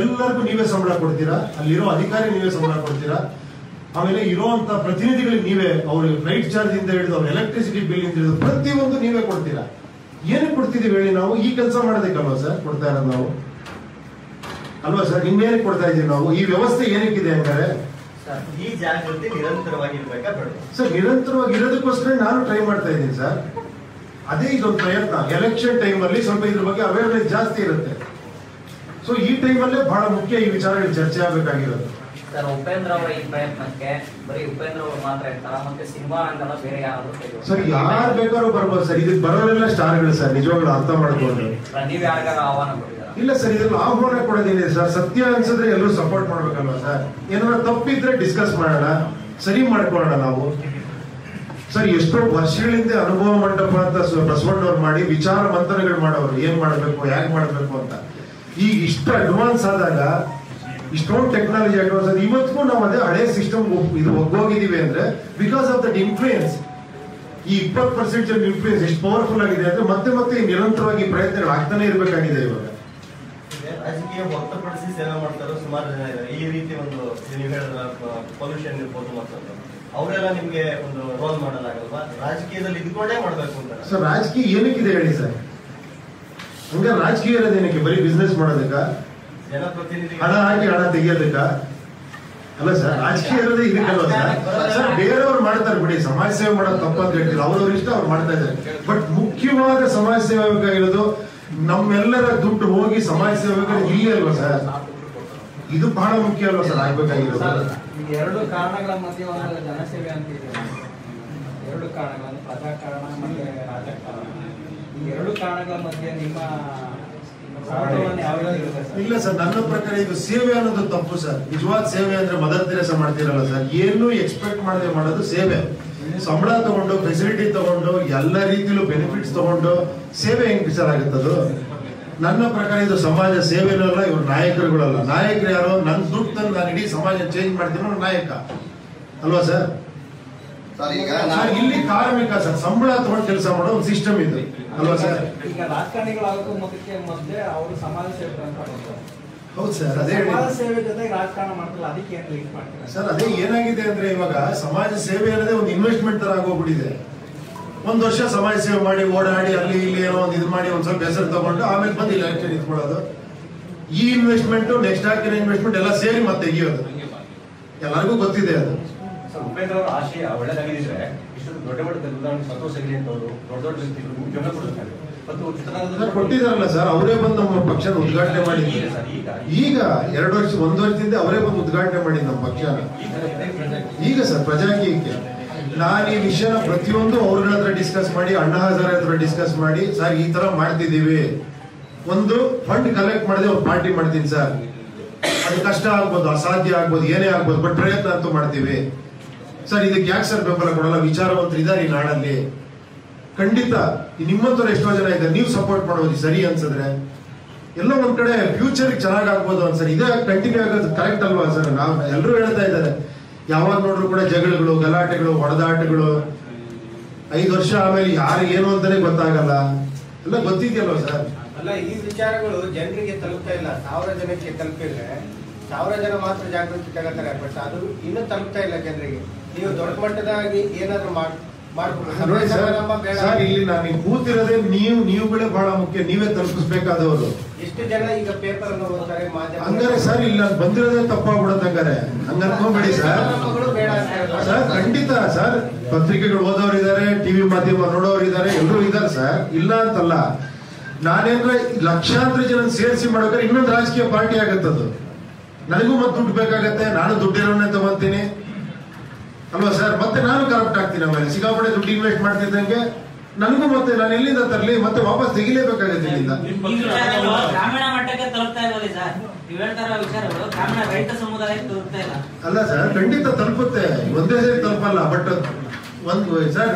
ಎಲ್ಲರಿಗೂ ನೀವೇ ಸಂಬಳ ಕೊಡ್ತೀರಾ, ಅಲ್ಲಿರೋ ಅಧಿಕಾರಿ ನೀವೇ ಸಂಬಳ ಕೊಡ್ತೀರಾ, ಆಮೇಲೆ ಇರೋಂತ ಪ್ರತಿನಿಧಿಗಳಿಗೆ ನೀವೇ, ಅವ್ರಿಗೆ ಲೈಟ್ ಚಾರ್ಜ್ ಇಂದ ಹಿಡಿದು ಅವ್ರ ಎಲೆಕ್ಟ್ರಿಸಿಟಿ ಬಿಲ್ ಇಂದ ಹಿಡಿದು ಪ್ರತಿಯೊಂದು ನೀವೇ ಕೊಡ್ತೀರಾ. ಏನಕ್ಕೆ ಕೊಡ್ತಿದೀವಿ ಹೇಳಿ? ನಾವು ಈ ಕೆಲಸ ಮಾಡೋದಕ್ಕಲ್ವಾ ಸರ್ ಕೊಡ್ತಾ ಇರೋದು ನಾವು ಅಲ್ವಾ ಸರ್? ಇನ್ನೇನಕ್ಕೆ ಕೊಡ್ತಾ ಇದೀವಿ ನಾವು? ಈ ವ್ಯವಸ್ಥೆ ಏನಕ್ಕಿದೆ ಅಂದ್ರೆ ಈ ಜಾಗೃತಿ ನಿರಂತರವಾಗಿರ್ಬೇಕಾ ಸರ್? ನಿರಂತರವಾಗಿ ಇರೋದಕ್ಕೋಸ್ಕರ ನಾನು ಟ್ರೈ ಮಾಡ್ತಾ ಇದ್ದೀನಿ ಸರ್. ಅದೇ ಇದೊಂದು ಪ್ರಯತ್ನ. ಎಲೆಕ್ಷನ್ ಟೈಮ್ ಅಲ್ಲಿ ಸ್ವಲ್ಪ ಇದ್ರ ಬಗ್ಗೆ ಅವೇರ್ನೆಸ್ ಜಾಸ್ತಿ ಇರುತ್ತೆ. ಸೊ ಈ ಟೈಮಲ್ಲೇ ಬಹಳ ಮುಖ್ಯ ಈ ವಿಚಾರಗಳು ಚರ್ಚೆ ಆಗಬೇಕಾಗಿರೋದು. ಸರ್, ಉಪೇಂದ್ರ ಅವರ ಈ ಪ್ರಯತ್ನಕ್ಕೆ ಬರೀ ಉಪೇಂದ್ರ ಅವರು ಮಾತ್ರ ಇರ್ತಾರ? ಮತ್ತೆ ಸಿನಿಮಾ ಅಂಗಲ್ಲ ಬೇರೆ ಯಾರು ಸರ್? ಯಾರು ಬೇಕಾದ್ರೂ ಬರ್ಬೋದು ಸರ್. ಇದಕ್ಕೆ ಬರೋರೆಲ್ಲ ಸ್ಟಾರ್ಗಳು ಸರ್, ನಿಜವಾಗ್ಲೂ ಅರ್ಥ ಮಾಡ್ಕೊಂಡು. ನೀವು ಯಾರಿಗಾರ ಆಹ್ವಾನ ಕೊಟ್ಟಿದ್ದಾರೆ? ಇಲ್ಲ ಸರ್, ಇದನ್ನು ಆಹ್ವಾನ ಕೊಡೋದಿದೆ ಸರ್. ಸತ್ಯ ಅನ್ಸಿದ್ರೆ ಎಲ್ಲರೂ ಸಪೋರ್ಟ್ ಮಾಡ್ಬೇಕಲ್ವಾ ಸರ್? ಏನಾದ್ರು ತಪ್ಪಿದ್ರೆ ಡಿಸ್ಕಸ್ ಮಾಡೋಣ, ಸರಿ ಮಾಡ್ಕೊಳ್ಳೋಣ ನಾವು ಸರ್. ಎಷ್ಟೋ ವರ್ಷಗಳಿಂದ ಅನುಭವ ಮಂಟಪ ಅಂತ ಬಸವಣ್ಣವ್ರು ಮಾಡಿ ವಿಚಾರ ಮಂಥನಗಳು ಮಾಡೋರು, ಏನ್ ಮಾಡಬೇಕು ಯಾಕೆ ಮಾಡಬೇಕು ಅಂತ. ಈಗ ಇಷ್ಟು ಅಡ್ವಾನ್ಸ್ ಆದಾಗ, ಇಷ್ಟೊಂದು ಟೆಕ್ನಾಲಜಿ ಅಡ್ವಾನ್ಸ್ ಆದ, ಇವತ್ತಿಗೂ ನಾವು ಅದೇ ಹಳೆ ಸಿಸ್ಟಮ್ ಇದು ಹೋಗಿದೀವಿ ಅಂದ್ರೆ ಬಿಕಾಸ್ ಆಫ್ ದಟ್ ಇನ್ಫ್ಲೂಯೆನ್ಸ್. ಈ 20% ಇನ್ಫ್ಲೂಯೆನ್ಸ್ ಎಷ್ಟು ಪವರ್ಫುಲ್ ಆಗಿದೆ ಅಂದ್ರೆ ಮತ್ತೆ ಮತ್ತೆ ನಿರಂತರವಾಗಿ ಪ್ರಯತ್ನಗಳು ಆಗ್ತಾನೆ ಇರಬೇಕಾಗಿದೆ. ಇವಾಗ ರಾಜಕೀಯ ಹೊರತುಪಡಿಸಿ ಸೇವೆ ಮಾಡ್ತಾರೋ ಸುಮಾರು ಜನ ಇದ್ದಾರೆ. ಈ ರೀತಿ ಒಂದು ಪೊಲ್ಯೂಷನ್ ಇರ್ಬೋದು, ಮತ್ತೊಂದು ಅವರೆಲ್ಲ ನಿಮ್ಗೆ ಒಂದು ರೋಲ್ ಮಾಡಲಾಗಲ್ವಾ? ರಾಜಕೀಯದಲ್ಲಿ ಇದ್ಕೊಂಡೇ ಮಾಡ್ಬೇಕು ಅಂತ ಸರ್. ರಾಜಕೀಯ ಏನಕ್ಕಿದೆ ಹೇಳಿ ಸರ್? ಹಂಗ ರಾಜಕೀಯ ಇರೋದು ಏನಕ್ಕೆ? ಬರೀ ಬಿಸ್ನೆಸ್ ಮಾಡೋದಕ್ಕ, ಜನಪ್ರತಿನಿಧಿ ಹಣ ಹಾಕಿ ಹಣ ತೆಗಿಯೋದಕ್ಕ ಅಲ್ಲ ಸರ್. ರಾಜಕೀಯ ಇರೋದೇ ಇದಕ್ಕಲ್ವಾ ಸರ್? ಬೇರೆಯವ್ರು ಮಾಡ್ತಾರೆ ಬಿಡಿ, ಸಮಾಜ ಸೇವೆ ಮಾಡೋದು ತಪ್ಪಂತ ಹೇಳ್ತಿಲ್ಲ, ಅವ್ರವ್ರ ಇಷ್ಟ ಅವ್ರು ಮಾಡ್ತಾ ಇದ್ದಾರೆ. ಬಟ್ ಮುಖ್ಯವಾದ ಸಮಾಜ ಸೇವೆಗಾಗಿರೋದು ನಮ್ಮೆಲ್ಲರ ದುಡ್ಡು ಹೋಗಿ ಸಮಾಜ ಸೇವೆಗೆ ಇಲ್ಲಿ ಅಲ್ವಾ ಸರ್? ಇದು ಬಹಳ ಮುಖ್ಯ ಅಲ್ವಾ ಸರ್ ಆಗ್ಬೇಕಾಗಿರೋದು? ಎರಡು ಕಾರಣಗಳ ಮಧ್ಯೆ ಒಂದು ಜನಸೇವೆ ಅಂತ ಇದೆ. ಎರಡು ಕಾರಣಗಳನ್ನು, ಪ್ರಜಾಕಾರಣ ಮತ್ತು ರಾಜಕಾರಣ, ಈ ಎರಡು ಕಾರಣಗಳ ಮಧ್ಯೆ ನಿಮ್ಮ ಇಲ್ಲ ಸರ್. ನನ್ನ ಪ್ರಕಾರ ಇದು ಸೇವೆ ಅನ್ನೋದು ತಪ್ಪು ಸರ್. ನಿಜವಾದ ಸೇವೆ ಅಂದ್ರೆ ಮದರ್ ತೆರೇಸಾ ಮಾಡ್ತಿರಲ್ಲ ಸರ್, ಏನು ಎಕ್ಸ್ಪೆಕ್ಟ್ ಮಾಡದೆ ಮಾಡೋದು ಸೇವೆ. ಸಂಬಳ ತಗೊಂಡು, ಫೆಸಿಲಿಟಿ ತಗೊಂಡು, ಎಲ್ಲ ರೀತಿಯಲ್ಲೂ ಬೆನಿಫಿಟ್ಸ್ ತಗೊಂಡು ಸೇವೆ ಹೆಂಗ್ ವಿಚಾರ ಆಗುತ್ತದು? ನನ್ನ ಪ್ರಕಾರ ಇದು ಸಮಾಜ ಸೇವೆನೂ ಅಲ್ಲ, ಇವ್ರ ನಾಯಕರುಗಳಲ್ಲ. ನಾಯಕರು ಯಾರೋ ನನ್ನ ದುಡ್ಡು ತಂದು ನಾನು ಇಡೀ ಸಮಾಜ ಚೇಂಜ್ ಮಾಡ್ತೀನಿ ನಾಯಕ ಅಲ್ವಾ ಸರ್? ಇಲ್ಲಿ ಕಾರ್ಮಿಕ ಸರ್, ಸಂಬಳ ತಗೊಂಡು ಕೆಲಸ ಮಾಡೋ ಒಂದು ಸಿಸ್ಟಮ್ ಇದೆ ಅಲ್ವಾ ಸರ್? ಈಗ ರಾಜಕಾರಣಿಗಳಾಗೋದು ಮೊದಲಿಗೆ ಮೊದಲೇ ಅವರು ಸಮಾಜ ಸೇವೆ ಅಂತ ಮಾಡ್ತಾರೆ. ಹೌದು ಸರ್, ಅದೇ ಸಮಾಜ ಸೇವೆ ಜೊತೆಗೆ ರಾಜಕಾರಣ ಮಾಡ್ತಾರೆ. ಅದಕ್ಕೆ ಏನು ಲಿಂಕ್ ಮಾಡ್ತಾರೆ ಸರ್? ಅದೇ ಏನಾಗಿದೆ ಅಂದ್ರೆ ಇವಾಗ ಸಮಾಜ ಸೇವೆ ಅನ್ನೋದೇ ಒಂದು ಇನ್ವೆಸ್ಟ್ಮೆಂಟ್ ತರ ಆಗೋಗ್ಬಿಟ್ಟಿದೆ. ಒಂದ್ ವರ್ಷ ಸಮಾಜ ಸೇವೆ ಮಾಡಿ ಓಡಾಡಿ ಅಲ್ಲಿ ಇಲ್ಲಿ ಏನೋ ಒಂದು ಇದು ಮಾಡಿ ಒಂದ್ ಸ್ವಲ್ಪ ಹೆಸರು ತಗೊಂಡು ಆಮೇಲೆ ಬಂದು ಎಲೆಕ್ಷನ್ ನಿಂತ್ಕೊಳ್ಳೋದು. ಈ ಇನ್ವೆಸ್ಟ್ಮೆಂಟ್ ನೆಕ್ಸ್ಟ್ ಹಾಕಿರೋ ಇನ್ವೆಸ್ಟ್ಮೆಂಟ್ ಎಲ್ಲ ಸೇರಿ ಮತ್ತೆ ತೆಗಿಯೋದು, ಎಲ್ಲರಿಗೂ ಗೊತ್ತಿದೆ ಅದು. ಉಪೇಂದ್ರ ಅವರ ಆಶಯ ಒಳ್ಳೆದಾಗಿದ್ರೆ ಇಷ್ಟೊಂದು ದೊಡ್ಡ ದೊಡ್ಡ ಸಂತೋಷ ಗಿರಿ ಅಂತ ಅವರು ದೊಡ್ಡ ದೊಡ್ಡ ವ್ಯಕ್ತಿಗಳು ಕೊಟ್ಟಿದಾರಲ್ಲ ಸರ್, ಅವರೇ ಬಂದು ನಮ್ಮ ಪಕ್ಷನ ಉದ್ಘಾಟನೆ ಮಾಡಿದ್ರು. ಈಗ ಎರಡು ವರ್ಷ, ಒಂದ್ ವರ್ಷದಿಂದ ಅವರೇ ಬಂದು ಉದ್ಘಾಟನೆ ಮಾಡಿದ್ರು ನಮ್ಮ ಪಕ್ಷನ. ಈಗ ಸರ್ ಪ್ರಜಾಕೀಯಕ್ಕೆ ನಾನು ಈ ವಿಷಯನ ಪ್ರತಿಯೊಂದು ಅವ್ರ ಹತ್ರ ಡಿಸ್ಕಸ್ ಮಾಡಿ, ಅಣ್ಣಾ ಹಜಾರೆ ಹತ್ರ ಡಿಸ್ಕಸ್ ಮಾಡಿ, ಸರ್ ಈ ತರ ಮಾಡ್ತಿದ್ದೀವಿ, ಒಂದು ಫಂಡ್ ಕಲೆಕ್ಟ್ ಮಾಡಿದೆ ಒಂದು ಪಾರ್ಟಿ ಮಾಡ್ತೀನಿ ಸರ್. ಅದು ಕಷ್ಟ ಆಗ್ಬೋದು, ಅಸಾಧ್ಯ ಆಗ್ಬೋದು, ಏನೇ ಆಗ್ಬೋದು, ಬಟ್ ಪ್ರಯತ್ನ ಅಂತೂ ಮಾಡ್ತೀವಿ. ಸರ್ ಇದಕ್ಕೆ ಯಾಕೆ ಸರ್ ಬೆಂಬಲ ಕೊಡಲ್ಲ, ವಿಚಾರವಂತರು ಇದ್ದಾರೆ ಈ ನಾಡಲ್ಲಿ, ಖಂಡಿತ ನಿಮ್ಮಂತವ್ರು ಎಷ್ಟೋ ಜನ ಇದ್ದಾರೆ, ನೀವು ಸಪೋರ್ಟ್ ಮಾಡೋದು ಸರಿ ಅನ್ಸಿದ್ರೆ ಎಲ್ಲ ಒಂದ್ ಕಡೆ ಫ್ಯೂಚರ್ ಚೆನ್ನಾಗಿ ಆಗ್ಬೋದು ಅನ್ಸರ್. ಇದೇ ಕಂಟಿನ್ಯೂ ಆಗೋದು ಕರೆಕ್ಟ್ ಅಲ್ವಾ ಸರ್? ನಾವು ಎಲ್ಲರೂ ಹೇಳ್ತಾ ಇದ್ದಾರೆ, ಯಾವಾಗ ನೋಡ್ರು ಕೂಡ ಜಗಳಗಳು, ಗಲಾಟೆಗಳು, ಹೊಡೆದಾಟಗಳು, 5 ವರ್ಷ ಆಮೇಲೆ ಯಾರು ಏನು ಅಂತಾನೆ ಗೊತ್ತಾಗಲ್ಲ, ಎಲ್ಲ ಗೊತ್ತಿದೆಯಲ್ವಾ ಸರ್? ಅಲ್ಲ, ಈ ವಿಚಾರಗಳು ಜನರಿಗೆ ತಲುಪ್ತಾ ಇಲ್ಲ. 1000 ಜನಕ್ಕೆ ತಲುಪಿದ್ರೆ 1000 ಜನ ಮಾತ್ರ ಜಾಗೃತಿ ತಗೋತಾರೆ, ಬಟ್ ಅದು ಇನ್ನೂ ತಲುಪ್ತಾ ಇಲ್ಲ ಜನರಿಗೆ. ನೀವು ದೊಡ್ಡ ಮಟ್ಟದಾಗಿ ಏನಾದ್ರು ಕೂತಿರೋದೇ ನೀವುಗಳೇ ಬಹಳ ಮುಖ್ಯ, ನೀವೇ ತಲುಪಿಸಬೇಕಾದವರು. ಎಷ್ಟು ಜನ ಈಗ ಪೇಪರ್ ಅನ್ನು ಓದ್ತಾರೆ ಹಂಗಾರೆ ಸರ್? ಇಲ್ಲ ಬಂದಿರೋದೇ ತಪ್ಪಾಗ್ಬಿಡತ್ತೆ ಹಂಗಾರೆ, ಹಂಗ ಅನ್ಕೊಂಡ್ಬೇಡಿ ಸರ್. ಸರ್ ಖಂಡಿತ ಸರ್, ಪತ್ರಿಕೆಗಳು ಓದೋರು ಇದಾರೆ, ಟಿವಿ ಮಾಧ್ಯಮ ನೋಡೋರು ಇದಾರೆ, ಎಲ್ಲರೂ ಇದಾರೆ ಸರ್, ಇಲ್ಲ ಅಂತಲ್ಲ. ನಾನೇನ್ರೆ ಲಕ್ಷಾಂತರ ಜನ ಸೇರಿಸಿ ಮಾಡೋಕೆ ಇನ್ನೊಂದು ರಾಜಕೀಯ ಪಾರ್ಟಿ ಆಗತ್ತದು, ನನಗೂ ಮತ್ತೆ ದುಡ್ಡು ಬೇಕಾಗತ್ತೆ, ನಾನು ದುಡ್ಡಿರೋನೇ ತಗೊತೀನಿ ಅಲ್ವಾ ಸರ್? ಮತ್ತೆ ನಾನು ಕರಪ್ಟ್ ಆಗ್ತೀನಿ, ಆಮೇಲೆ ಸಿಗಾಪಡೆ ದುಡ್ಡು ಇನ್ವೆಸ್ಟ್ ಮಾಡ್ತಿದ್ದಂಗೆ ನನಗೂ ಮತ್ತೆ ನಾನು ಎಲ್ಲಿಂದ ತರಲಿ, ಮತ್ತೆ ವಾಪಸ್ ತೆಗಿಲೇಬೇಕಾಗತ್ತೆ ಇಲ್ಲಿಂದ. ಗ್ರಾಮೀಣ ಮಟ್ಟಕ್ಕೆ ತಲುಪ್ತಾ ಇರೋದು ಸರ್, ನೀವು ಹೇಳ್ತಾರ ವಿಚಾರಗಳು ಗ್ರಾಮೀಣ ರೈತ ಸಮುದಾಯಕ್ಕೆ ತಲುಪ್ತಾ ಇಲ್ಲ. ಅಲ್ಲ ಸರ್, ಖಂಡಿತ ತಲುಪುತ್ತೆ, ಒಂದೇ ಸೇರಿ ತಲುಪಲ್ಲ, ಬಟ್ ಒಂದು ಸರ್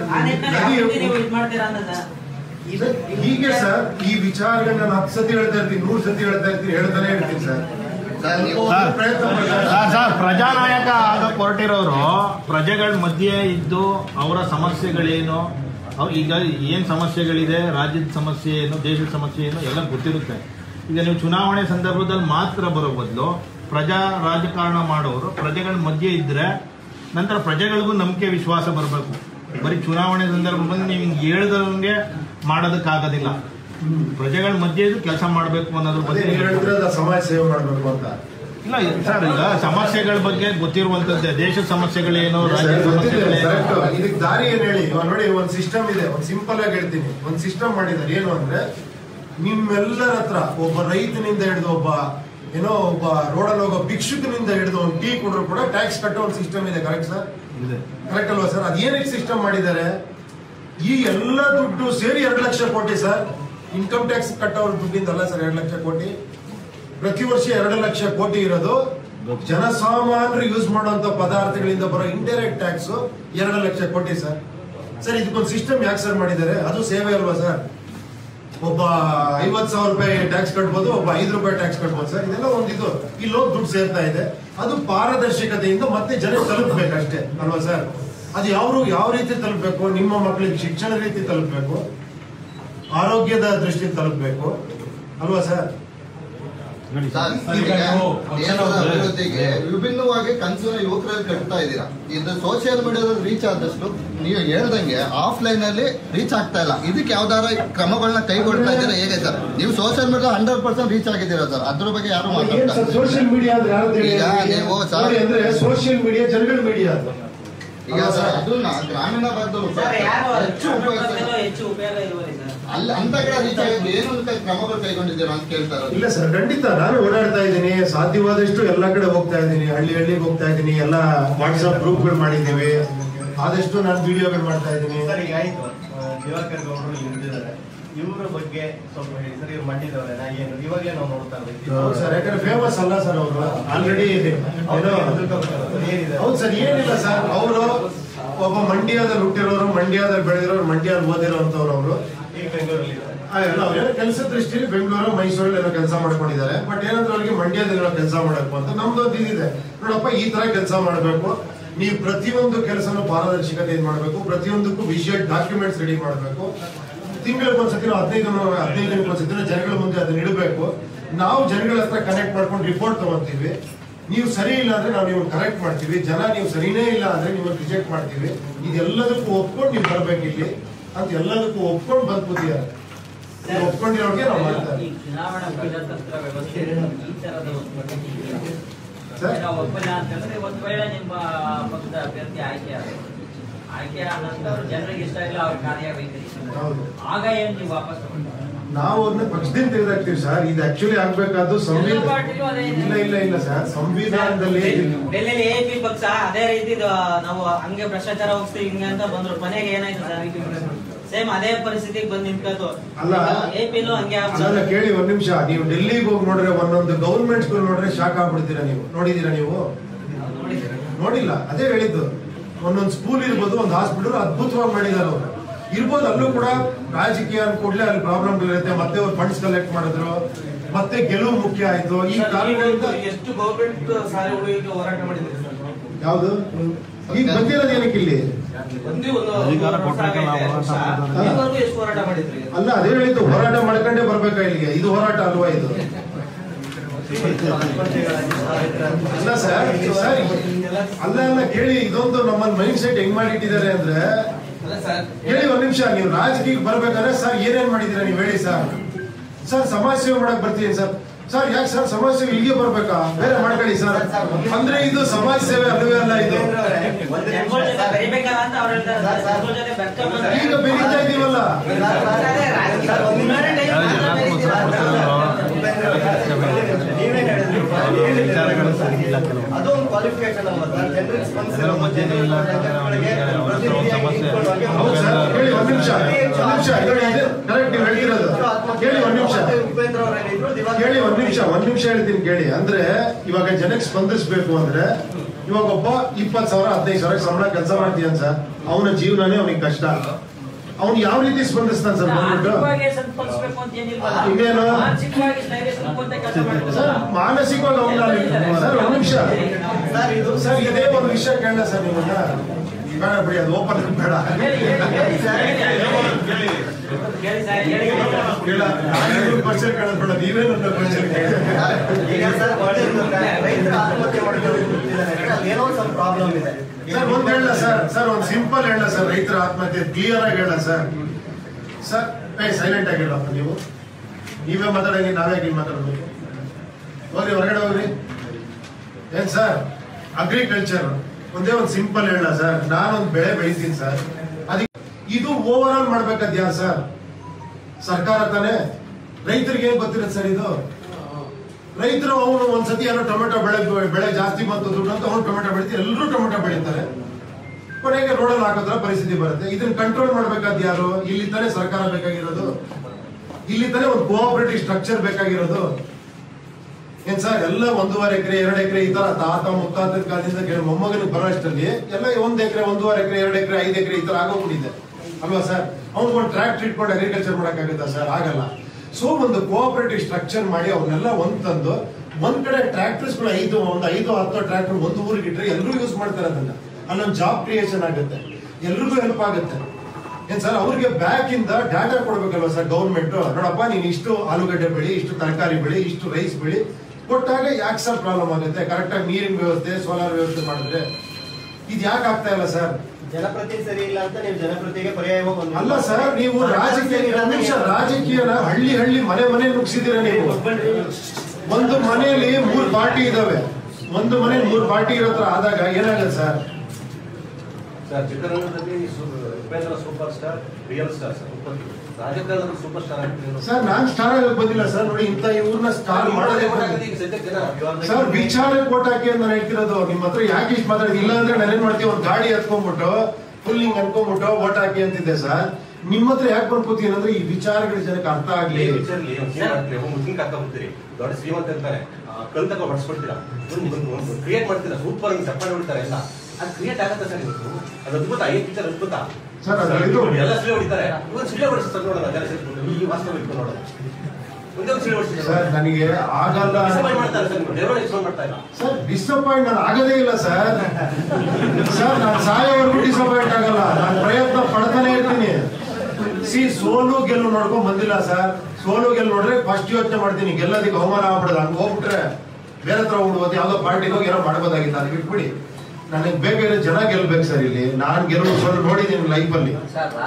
ಹೀಗೆ ಸರ್ ಈ ವಿಚಾರಗಳನ್ನ ನಾನು 10 ಸತಿ ಹೇಳ್ತಾ ಇರ್ತೀನಿ, 100 ಸತಿ ಹೇಳ್ತಾ ಇರ್ತೀನಿ, ಹೇಳ್ತಾನೆ ಇರ್ತೀನಿ ಸರ್. ಪ್ರಜಾನಾಯಕ ಆಗ ಹೊರಟಿರೋರು ಪ್ರಜೆಗಳ ಮಧ್ಯೆ ಇದ್ದು ಅವರ ಸಮಸ್ಯೆಗಳೇನು, ಈಗ ಏನ್ ಸಮಸ್ಯೆಗಳಿದೆ, ರಾಜ್ಯದ ಸಮಸ್ಯೆ ಏನು, ದೇಶದ ಸಮಸ್ಯೆ ಏನು ಎಲ್ಲ ಗೊತ್ತಿರುತ್ತೆ. ಈಗ ನೀವು ಚುನಾವಣೆ ಸಂದರ್ಭದಲ್ಲಿ ಮಾತ್ರ ಬರೋ ಬದಲು ಪ್ರಜಾ ರಾಜಕಾರಣ ಮಾಡೋರು ಪ್ರಜೆಗಳ ಮಧ್ಯೆ ಇದ್ರೆ ನಂತರ ಪ್ರಜೆಗಳಿಗೂ ನಂಬಿಕೆ ವಿಶ್ವಾಸ ಬರಬೇಕು. ಬರೀ ಚುನಾವಣೆ ಸಂದರ್ಭದಲ್ಲಿ ನಿಮ್ಗೆ ಹೇಳ್ದಂಗೆ ಮಾಡೋದಕ್ಕಾಗೋದಿಲ್ಲ, ಪ್ರಜೆಗಳ ಮಧ್ಯೆ ಕೆಲಸ ಮಾಡಬೇಕು ಅನ್ನೋದ್ರ ಬಗ್ಗೆ, ಸಮಾಜ ಸೇವೆ ಮಾಡಬೇಕು ಅಂತ. ಇಲ್ಲ ಸರ್, ಈಗ ಸಮಸ್ಯೆಗಳ ಬಗ್ಗೆ ಗೊತ್ತಿರುವಂತದ್ದೇ, ದೇಶದ ಸಮಸ್ಯೆಗಳೇನು, ರಾಜ್ಯದ ಸಮಸ್ಯೆಗಳೇನು, ಇದಕ್ಕೆ ದಾರಿ ಏನ್ ಹೇಳಿ. ನೋಡಿ, ಒಂದು ಸಿಸ್ಟಮ್ ಇದೆ, ಒಂದು ಸಿಂಪಲ್ ಆಗಿ ಹೇಳ್ತೀನಿ, ಒಂದು ಸಿಸ್ಟಮ್ ಮಾಡಿದ್ದಾರೆ. ಏನು ಅಂದ್ರೆ ನಿಮ್ಮೆಲ್ಲರ ಹತ್ರ ಒಬ್ಬ ರೈತನಿಂದ ಹಿಡಿದು ಒಬ್ಬ ಏನೋ ಒಬ್ಬ ರೋಡಲ್ಲಿ ಹೋಗೋ ಭಿಕ್ಷುಕನಿಂದ ಹಿಡಿದು ಒಂದು ಟೀ ಕುಡಿದ್ರು ಕೂಡ ಟ್ಯಾಕ್ಸ್ ಕಟ್ಟೋ ಒಂದು ಸಿಸ್ಟಮ್ ಇದೆ, ಕರೆಕ್ಟ್ ಸರ್? ಕರೆಕ್ಟ್ ಅಲ್ವಾ ಸರ್? ಅದೇನಕ್ಕೆ ಸಿಸ್ಟಮ್ ಮಾಡಿದ್ದಾರೆ? ಈ ಎಲ್ಲ ದುಡ್ಡು ಸೇರಿ 2 ಲಕ್ಷ ಕೋಟಿ ಸರ್, ಇನ್ಕಮ್ ಟ್ಯಾಕ್ಸ್ ಕಟ್ಟೋರು ದುಡ್ಡಿಂದ ಅಲ್ಲ ಸರ್ 2 ಲಕ್ಷ ಕೋಟಿ. ಪ್ರತಿ ವರ್ಷ 2 ಲಕ್ಷ ಕೋಟಿ ಇರೋದು ಜನಸಾಮಾನ್ಯರು ಯೂಸ್ ಮಾಡುವಂತ ಪದಾರ್ಥಗಳಿಂದ ಬರೋ ಇಂಡೈರೆಕ್ಟ್ ಟ್ಯಾಕ್ಸ್ 2 ಲಕ್ಷ ಕೋಟಿ ಸರ್. ಸರ್ ಇದಕ್ಕೊಂದು ಸಿಸ್ಟಮ್ ಯಾಕೆ ಸರ್ ಮಾಡಿದ್ದಾರೆ? ಅದು ಸೇವೆ ಅಲ್ವಾ ಸರ್? ಒಬ್ಬ 50,000 ರೂಪಾಯಿ ಟ್ಯಾಕ್ಸ್ ಕಟ್ಬೋದು, ಒಬ್ಬ 5 ರೂಪಾಯಿ ಟ್ಯಾಕ್ಸ್ ಕಟ್ಬೋದು ಸರ್. ಇದೆಲ್ಲ ಒಂದಿದು ಇಲ್ಲೊಂದು ದುಡ್ಡು ಸೇರ್ತಾ ಇದೆ, ಅದು ಪಾರದರ್ಶಕತೆಯಿಂದ ಮತ್ತೆ ಜನಕ್ಕೆ ತಲುಪಬೇಕಷ್ಟೇ ಅಲ್ವಾ ಸರ್? ಅದು ಯಾವ ರೀತಿ ತಲುಪಬೇಕು? ನಿಮ್ಮ ಮಕ್ಕಳಿಗೆ ಶಿಕ್ಷಣ ರೀತಿ ತಲುಪಬೇಕು, ಆರೋಗ್ಯದ ದೃಷ್ಟಿಯಿಂದ ತಲುಪಬೇಕು ಅಲ್ವಾ ಸರ್? ಅಭಿವೃದ್ಧಿಗೆ ವಿಭಿನ್ನವಾಗಿ ಕನ್ಸು ಯುವಕರಲ್ಲಿ ಕಟ್ತಾ ಇದ್ದೀರಾ. ಇದು ಸೋಷಿಯಲ್ ಮೀಡಿಯಾದಲ್ಲಿ ರೀಚ್ ಆದಷ್ಟು ನೀವು ಹೇಳ್ದಂಗೆ ಆಫ್ಲೈನ್ ಅಲ್ಲಿ ರೀಚ್ ಆಗ್ತಾ ಇಲ್ಲ. ಇದಕ್ಕೆ ಯಾವ್ದಾರ ಕ್ರಮಗಳನ್ನ ಕೈಗೊಳ್ತಾ ಇದ್ದೀರಾ ಹೇಗೆ ಸರ್? ನೀವು ಸೋಷಿಯಲ್ ಮೀಡಿಯಾ 100% ರೀಚ್ ಆಗಿದ್ದೀರಾ ಸರ್, ಅದ್ರ ಬಗ್ಗೆ ಯಾರು ಮಾತಾಡ್ತಾರೆ? ಸೋಷಿಯಲ್ ಮೀಡಿಯಾ ಅಂದ್ರೆ ಸೋಷಿಯಲ್ ಮೀಡಿಯಾ ಜನಗಳ ಮೀಡಿಯಾ ಈಗ ಸರ್, ಅದನ್ನ ಗ್ರಾಮೀಣ ಭಾಗದವರು ಹೆಚ್ಚು ಉಪಯೋಗಿಸ್ತಾರೆ. ಅಲ್ಲ ಅಂತ ಏನು ಕ್ರಮಗಳು ಕೈಗೊಂಡಿದ್ದೀರಾ ಅಂತ ಕೇಳ್ತಾರೆ. ಇಲ್ಲ ಸರ್, ಖಂಡಿತ ನಾನು ಓಡಾಡ್ತಾ ಇದ್ದೀನಿ, ಸಾಧ್ಯವಾದಷ್ಟು ಎಲ್ಲಾ ಕಡೆ ಹೋಗ್ತಾ ಇದ್ದೀನಿ, ಹಳ್ಳಿ ಹಳ್ಳಿಗೆ ಹೋಗ್ತಾ ಇದ್ದೀನಿ, ಎಲ್ಲ ವಾಟ್ಸ್ಆಪ್ ಗ್ರೂಪ್ ಗಳು ಮಾಡಿದ್ದೀವಿ, ಆದಷ್ಟು ನಾನು ವಿಡಿಯೋಗಳು ಮಾಡ್ತಾ ಇದ್ದೀನಿ. ಸರ್ ಈಗ ಆಯ್ತು, ದಿವಾಕರ್ ಗೌಡರು ಇದ್ದಾರೆ, ಇವರ ಬಗ್ಗೆ ಸ್ವಲ್ಪ ಹೇಳಿ ಸರ್. ಇವ್ರು ಮಂಡ್ಯದವರೇ, ಏನು ಇವಾಗೇ ನಾವು ನೋಡ್ತಾ ಇದ್ದೀವಿ ಸರ್, ಯಾಕಂದ್ರೆ ಫೇಮಸ್ ಅಲ್ಲ ಸರ್ ಅವರು ಆಲ್ರೆಡಿ. ಹೌದು ಸರ್, ಏನಿಲ್ಲ ಸರ್, ಅವರು ಒಬ್ಬ ಮಂಡ್ಯದಲ್ಲಿ ಹುಟ್ಟಿರೋರು, ಮಂಡ್ಯದಲ್ಲಿ ಬೆಳೆದಿರೋರು, ಮಂಡ್ಯದಲ್ಲಿ ಓದಿರೋಂಥವ್ರು. ಅವರು ಕೆಲಸ ದೃಷ್ಟಿಯಲ್ಲಿ ಬೆಂಗಳೂರು, ಮೈಸೂರಲ್ಲಿ ಏನೋ ಕೆಲಸ ಮಾಡ್ಕೊಂಡಿದ್ದಾರೆ, ಬಟ್ ಏನಂದ್ರೆ ಅವ್ರಿಗೆ ಮಂಡ್ಯದಲ್ಲಿ ಕೆಲಸ ಮಾಡಬೇಕು ಅಂತ ನಮ್ದೊಂದು ಇದಿದೆ. ನೋಡಪ್ಪ, ಈ ತರ ಕೆಲಸ ಮಾಡಬೇಕು, ನೀವು ಪ್ರತಿಯೊಂದು ಕೆಲಸನೂ ಪಾರದರ್ಶಕತೆ ಮಾಡಬೇಕು, ಪ್ರತಿಯೊಂದಕ್ಕೂ ವಿಷಯ ಡಾಕ್ಯುಮೆಂಟ್ಸ್ ರೆಡಿ ಮಾಡಬೇಕು, ತಿಂಗಳಿಗೊಂದ್ಸತಿ 15 ದಿನಕ್ಕೊಂದ್ಸತಿ ಜನಗಳ ಮುಂದೆ ಅದನ್ನ ಇಡಬೇಕು. ನಾವು ಜನಗಳ ಹತ್ರ ಕನೆಕ್ಟ್ ಮಾಡ್ಕೊಂಡು ರಿಪೋರ್ಟ್ ತಗೊಂತೀವಿ, ನೀವು ಸರಿ ಇಲ್ಲ ಅಂದ್ರೆ ನಾವು ನಿಮ್ಗೆ ಕರೆಕ್ಟ್ ಮಾಡ್ತೀವಿ, ಜನ ನೀವು ಸರಿನೇ ಇಲ್ಲ ಅಂದ್ರೆ ನಿಮ್ಮನ್ನು ರಿಜೆಕ್ಟ್ ಮಾಡ್ತೀವಿ, ಇದೆಲ್ಲದಕ್ಕೂ ಒಪ್ಕೊಂಡು ನೀವು ಬರಬೇಕಿಲ್ಲಿ ಅಂತ ಎಲ್ಲದಕ್ಕೂ ಒಪ್ಕೊಂಡು ಬಂದ್ ಕೂತಿದ್ದಾರೆ. ಒಪ್ಕೊಂಡಿರೋರಿಗೆ ನಾವು ಮಾಡ್ತಾರೆ ನಾವು ಅವ್ರನ್ನ ಪಕ್ಷದಿಂದ ತೆಗೆದಾಕ್ತೀವಿ ಸರ್. ಇದು ಆಕ್ಚುಲಿ ಆಗ್ಬೇಕಾದ್ದು ಸಂವಿಧಾನದಲ್ಲಿ ಪಕ್ಷ ಅದೇ ರೀತಿ ನಾವು ಹಂಗೆ ಭ್ರಷ್ಟಾಚಾರ ಹೋಗ್ತೀವಿ ಹಿಂಗೆ ಅಂತ ಬಂದ್ರು, ಮನೆಗೆ ಏನಾಯ್ತು ಸರ್? ಸೇಮ್ ಅದೇ ಪರಿಸ್ಥಿತಿಗೆ ಬಂದು ನಿಂತು. ಅಲ್ಲ ಎಪಿಲೂ ಹಂಗೆ ಅಲ್ಲ. ಕೇಳಿ ಒಂದ್ ನಿಮಿಷ, ನೀವು ಡೆಲ್ಲಿಗೆ ಹೋಗಿ ನೋಡ್ರೆ ಒಂದೊಂದು ಗೌರ್ಮೆಂಟ್ ಸ್ಕೂಲ್ ನೋಡ್ರೆ ಶಾಕ್ ಆಗ್ಬಿಡ್ತೀರಾ. ನೀವು ನೋಡಿದೀರಾ? ನೀವು ನೋಡಿಲ್ಲ, ಅದೇ ಹೇಳಿದ್ದು. ಒಂದೊಂದು ಸ್ಕೂಲ್ ಇರ್ಬೋದು, ಒಂದು ಹಾಸ್ಪಿಟಲ್ ಅದ್ಭುತವಾಗಿ ಮಾಡಿದ್ದಾರೆ ಅವರು ಇರ್ಬೋದು. ಅಲ್ಲೂ ಕೂಡ ರಾಜಕೀಯ ಅನ್ಕೊಡ್ಲೆ ಅಲ್ಲಿ ಪ್ರಾಬ್ಲಮ್ಗಳಿರುತ್ತೆ, ಮತ್ತೆ ಅವ್ರು ಫಂಡ್ಸ್ ಕಲೆಕ್ಟ್ ಮಾಡಿದ್ರು, ಮತ್ತೆ ಗೆಲುವು ಮುಖ್ಯ ಆಯ್ತು. ಈ ಕಾರಣಗಳಿಂದ ಎಷ್ಟು ಗವರ್ಮೆಂಟ್ ಸಾಲಗಳು ಈಗ ಹೋರಾಟ ಮಾಡಿದೆ ಯಾವುದು ಈಗ ಬಂದಿರೋದು ಏನಕ್ಕೆ ಇಲ್ಲಿ ಅಲ್ಲ, ಅದೇ ಹೇಳಿದ್ದು ಹೋರಾಟ ಮಾಡ್ಕೊಂಡೇ ಬರ್ಬೇಕಾ ಇಲ್ಲಿಗೆ? ಇದು ಹೋರಾಟ ಅಲ್ವಾ ಇದು? ಅಲ್ಲ ಸರ್, ಅಲ್ಲ ಕೇಳಿ, ಇದೊಂದು ನಮ್ಮನ್ನ ಮೈಂಡ್ ಸೆಟ್ ಹೆಂಗ್ ಮಾಡಿಟ್ಟಿದ್ದಾರೆ ಅಂದ್ರೆ ಹೇಳಿ. ಒಂದ್ ನಿಮಿಷ, ನೀವು ರಾಜಕೀಯಕ್ಕೆ ಬರ್ಬೇಕಂದ್ರೆ ಸರ್ ಏನೇನ್ ಮಾಡಿದೀರಾ ನೀವು ಹೇಳಿ ಸರ್? ಸರ್ ಸಮಾಜ ಸೇವೆ ಮಾಡಕ್ ಬರ್ತೀನಿ ಸರ್. ಸರ್ ಯಾಕೆ ಸರ್ ಸಮಾಜ ಸೇವೆ ಇಲ್ಲಿಗೆ ಬರ್ಬೇಕಾ? ಬೇರೆ ಮಾಡ್ಕೊಳ್ಳಿ ಸರ್. ಅಂದ್ರೆ ಇದು ಸಮಾಜ ಸೇವೆ ಅಲ್ಲವೇ ಅಲ್ಲ ಇದು. ಈಗ ಬೆಳೀತಾ ಇದೀವಲ್ಲ, ಅದೊಂದು ಕ್ವಾಲಿಫಿಕೇಶನ್ ಅಲ್ಲ ಸರ್. ಜನರಲ್ ಸ್ಪಂದಿಸಲು ಒಂದ್ ನಿಮಿಷ ಹೇಳ್ತೀನಿ ಕೇಳಿ. ಅಂದ್ರೆ ಇವಾಗ ಜನಕ್ಕೆ ಸ್ಪಂದಿಸಬೇಕು ಅಂದ್ರೆ ಇವಾಗ ಒಬ್ಬ 20,000 15,000 ಸಂಬಳ ಕೆಲಸ ಮಾಡ್ತೀಯ ಸರ್, ಅವನ ಜೀವನನೇ ಅವನಿಗೆ ಕಷ್ಟ. ಅವ್ನು ಯಾವ ರೀತಿ ಸ್ಪಂದಿಸ್ತಾನೆ ಸರ್? ಇನ್ನೇನು ಮಾನಸಿಕವಾಗಿ ಅವ್ನ ನಿಮಿಷ ಸರ್, ಇದೇ ಒಂದು ವಿಷಯ ಕೇಳ ಸರ್. ನಿಮ್ಮನ್ನ ಬೇಡ ಬಿಡಿ, ಅದು ಓಪನ್ ಬೇಡ. ಒಂದ್ ಹೇಳ ಸರ್, ಸರ್ ಒಂದ್ ಸಿಂಪಲ್ ಹೇಳ ಸರ್, ರೈತರ ಆತ್ಮಹತ್ಯೆ ಕ್ಲಿಯರ್ ಆಗಿ ಹೇಳ ಸರ್. ಸರ್ ಸೈಲೆಂಟ್ ಆಗಿಲ್ಲ ನೀವು, ನೀವೇ ಮಾತಾಡಂಗಿ, ನಾವ್ಯಾಗಿ ಮಾತಾಡಬೇಕು? ಹೋಗ್ರಿ ಹೊರಗಡೆ ಹೋಗ್ರಿ. ಏನ್ ಸರ್ ಅಗ್ರಿಕಲ್ಚರ್ ಒಂದೇ ಒಂದು ಸಿಂಪಲ್ ಹೇಳ ಸರ್, ನಾನೊಂದು ಬೆಳೆ ಬೆಳಿತೀನಿ ಸರ್, ಅದಕ್ಕೆ ಇದು ಓವರ್ ಆಲ್ ಮಾಡ್ಬೇಕದ್ ಯಾರು ಸರ್? ಸರ್ಕಾರ ತಾನೇ. ರೈತರಿಗೆ ಏನ್ ಗೊತ್ತಿರುತ್ತೆ ಸರ್ ಇದು? ರೈತರು ಅವನು ಒಂದ್ಸತಿ ಏನೋ ಟೊಮೆಟೊ ಬೆಳೆ ಜಾಸ್ತಿ ಬಂತು ದುಡ್ಡು ಅಂತ ಅವ್ನು ಟೊಮೆಟೊ ಬೆಳಿತಾರೆ, ಎಲ್ಲರೂ ಟೊಮೆಟೊ ಬೆಳೀತಾರೆ. ಕೊನೆಗೆ ರೋಡಲ್ಲಿ ಹಾಕೋದ್ರ ಪರಿಸ್ಥಿತಿ ಬರುತ್ತೆ. ಇದನ್ನ ಕಂಟ್ರೋಲ್ ಮಾಡ್ಬೇಕಾದ್ ಯಾರು? ಇಲ್ಲಿ ತಾನೇ ಸರ್ಕಾರ ಬೇಕಾಗಿರೋದು, ಇಲ್ಲಿ ತಾನೇ ಒಂದು ಕೋಆಪರೇಟಿವ್ ಸ್ಟ್ರಕ್ಚರ್ ಬೇಕಾಗಿರೋದು. ಏನ್ ಸರ್ ಎಲ್ಲ 1.5 ಎಕರೆ 2 ಎಕರೆ ಈ ತರ ತಾತ ಮುತ್ತಾತದ ಕಾಲದಿಂದ ಮೊಮ್ಮಗನಿಗೆ ಬರೋಷ್ಟಲ್ಲಿ ಎಲ್ಲ 1 ಎಕರೆ 1.5 ಎಕರೆ 2 ಎಕರೆ 5 ಎಕರೆ ಈ ತರ ಆಗೋಗ್ಬಿಟ್ಟಿದೆ ಅಲ್ವಾ ಸರ್? ಅವ್ನಿಗೊಂದು ಟ್ರ್ಯಾಕ್ಟ್ ಇಟ್ಕೊಂಡು ಅಗ್ರಿಕಲ್ಚರ್ ಮಾಡೋಕ್ಕಾಗುತ್ತಾ ಸರ್? ಆಗಲ್ಲ. ಸೊ ಒಂದು ಕೋಆಪರೇಟಿವ್ ಸ್ಟ್ರಕ್ಚರ್ ಮಾಡಿ ಅವನ್ನೆಲ್ಲ ಒಂದ್ ತಂದು ಒಂದ್ ಕಡೆ ಟ್ರ್ಯಾಕ್ಟರ್ಸ್ಗಳು ಒಂದು 5-10 ಟ್ರ್ಯಾಕ್ಟರ್ ಒಂದು ಊರಿಗೆ ಇಟ್ಟರೆ ಎಲ್ಲರೂ ಯೂಸ್ ಮಾಡ್ತಾರೆ. ಅದನ್ನ ಅಲ್ಲೊಂದು ಜಾಬ್ ಕ್ರಿಯೇಷನ್ ಆಗುತ್ತೆ, ಎಲ್ರಿಗೂ ಹೆಲ್ಪ್ ಆಗುತ್ತೆ. ಏನ್ ಸರ್ ಅವ್ರಿಗೆ ಬ್ಯಾಕ್ ಇಂದ ಡಾಟಾ ಕೊಡ್ಬೇಕಲ್ವಾ ಸರ್ ಗೌರ್ಮೆಂಟ್? ನೋಡಪ್ಪ ನೀನ್ ಇಷ್ಟು ಆಲೂಗಡ್ಡೆ ಬೆಳಿ, ಇಷ್ಟು ತರಕಾರಿ ಬೆಳಿ, ಇಷ್ಟು ರೈಸ್ ಬೆಳಿ ಕೊಟ್ಟಾಗ ಯಾಕೆ ಸರ್ ಪ್ರಾಬ್ಲಮ್ ಆಗುತ್ತೆ? ಕರೆಕ್ಟಾಗಿ ನೀರಿನ ವ್ಯವಸ್ಥೆ, ಸೋಲಾರ್ ವ್ಯವಸ್ಥೆ ಮಾಡಿದ್ರೆ ಇದು ಯಾಕೆ ಆಗ್ತಾ ಇಲ್ಲ ಸರ್? ಜನಪ್ರತಿ ಸರಿ ಇಲ್ಲ ಅಂತ ನೀವು ಜನಪ್ರತಿಗೆ ಪರ್ಯಾಯ ಅಲ್ಲ ಸರ್, ನೀವು ರಾಜಕೀಯನ ಹಳ್ಳಿ ಮನೆ ನುಗ್ಸಿದೀರ ನೀವು. ಒಂದು ಮನೆಯಲ್ಲಿ 3 ಪಾರ್ಟಿ ಇದಾವೆ, ಒಂದು ಮನೆ 3 ಪಾರ್ಟಿ ಇರೋತ್ರ ಆದಾಗ ಏನಾಗಲ್ಲ ಸರ್? ಸರ್ ಚಿತ್ರರಂಗದಲ್ಲಿ Upendra super star, real star sir. ರಾಜಕಾರಣದ ಸೂಪರ್ ಸ್ಟಾರ್ ಆಗ್ತಿದ್ರು ಸರ್. ನಾನು ಸ್ಟಾರ್ ಆಗಕ್ಕೆ ಬಂದಿಲ್ಲ ಸರ್. ನೋಡಿ ಇಂತ ಇವ್ರನ್ನ ಸ್ಟಾರ್ ಮಾಡೋದೇ ಸರ್. ವಿಚಾರ ಕೋಟ್ ಹಾಕಿ ಅಂತ ನಾನು ಹೇಳ್ತಿರೋದು. ನಿಮ್ಮ ಹತ್ರ ಯಾಕೆ ಇಷ್ಟು ಮಾತಾಡಿದಿಲ್ಲ ಅಂದ್ರೆ ನಾನು ಏನ್ ಮಾಡ್ತೀವಿ, ಒಂದು ಗಾಡಿ ಹತ್ಕೊಂಡ್ಬಿಟ್ಟು ಫುಲ್ಲಿಂಗ್ ಅನ್ಕೊಂಡ್ಬಿಟ್ಟು ಓಟ್ ಹಾಕಿ ಅಂತಿದ್ದೆ ಸರ್. ನಿಮ್ಮ ಹತ್ರ ಯಾಕೆ ಬರ್ಕೋತೀನಿ ಅಂದ್ರೆ ಈ ವಿಚಾರಗಳ ಜನಕ್ಕೆ ಅರ್ಥ ಆಗ್ಲಿ. ಮುಸ್ಲಿಂಗ್ ಅರ್ಥ ಹೋಗ್ತೀರಿ, ದೊಡ್ಡ ಶ್ರೀಮಂತ ಇರ್ತಾರೆ, ಕಲ್ ತಗೊಂಡು ಹೊಡ್ಸ್ಕೊಳ್ತೀರಾ, ಕ್ರಿಯೇಟ್ ಮಾಡ್ತೀರಾ, ಸೂಪರ್ ಆಗಿ ಚಪ್ಪಾಳೆ ಹೊಡಿತಾರೆ ಎಲ್ಲ. ಅದು ಕ್ರಿಯೇಟ್ ಆಗುತ್ತೆ ಸರ್. ಇವತ್ತು ಅದು ಅದ್ಭುತ, ಈ ಪಿಕ್ಚರ್ ಅದ್ಭುತ ಸರ್. ಎಲ್ಲ ಸಿಳೆ ಹೊಡಿತಾರೆ, ಒಂದ್ ಸಿಳೆ ಹೊಡಿಸಿ ಸರ್ ನೋಡೋಣ, ಜನ ಸೇರ್ಕೊಂಡು ಈ ವಾಸ್ತವ ಇಟ್ಟು ನೋಡೋಣ, ಒಂದೊಂದು ಸಿಳೆ ಹೊಡಿಸಿ ಸರ್. ನನಗೆ ಆಗಲ್ಲ ಮಾಡ್ತಾರೆ ಸರ್, ದೇವರೇ ಎಕ್ಸ್ಪ್ಲೈನ್ ಮಾಡ್ತಾ ಇಲ್ಲ ಸರ್. ಡಿಸಪಾಯಿಂಟ್ ನಾನು ಆಗದೇ ಇಲ್ಲ ಸರ್. ಸರ್ ನಾನು ಸಾಯೋವರೆಗೂ ಡಿಸಪಾಯಿಂಟ್ ಆಗಲ್ಲ, ನಾನು ಪ್ರಯತ್ನ ಪಡ್ತಾನೆ ಇರ್ತೀನಿ. ಸಿ ಸೋಲು ಗೆಲ್ಲು ನೋಡ್ಕೊಂಡ್ ಬಂದಿಲ್ಲ ಸರ್. ಸೋಲು ಗೆಲ್ಲು ನೋಡ್ರೆ ಫಸ್ಟ್ ಯೋಚನೆ ಮಾಡ್ತೀನಿ, ಗೆಲ್ಲೋದಿಕ್ಕೆ ಅವಮಾನ ಆಗ್ಬಿಡೋದು. ಹಂಗೆ ಹೋಗ್ಬಿಟ್ರೆ ಬೇರೆ ಹತ್ರ ಹೋಗ್ಬೋದು, ಯಾವ್ದೋ ಪಾರ್ಟಿಗೆ ಹೋಗಿ ಏನೋ ಮಾಡ್ಬೋದಾಗಿತ್ತು. ಅದಕ್ಕೆ ಬಿಟ್ಬಿಡಿ, ನನಗೆ ಬೇಕಾದ್ರೆ ಜನ ಗೆಲ್ಬೇಕು ಸರ್. ಇಲ್ಲಿ ನಾನು ಗೆಲುವು ಸೋಲು ನೋಡಿದ್ದೀನಿ, ಲೈಫ್ ಅಲ್ಲಿ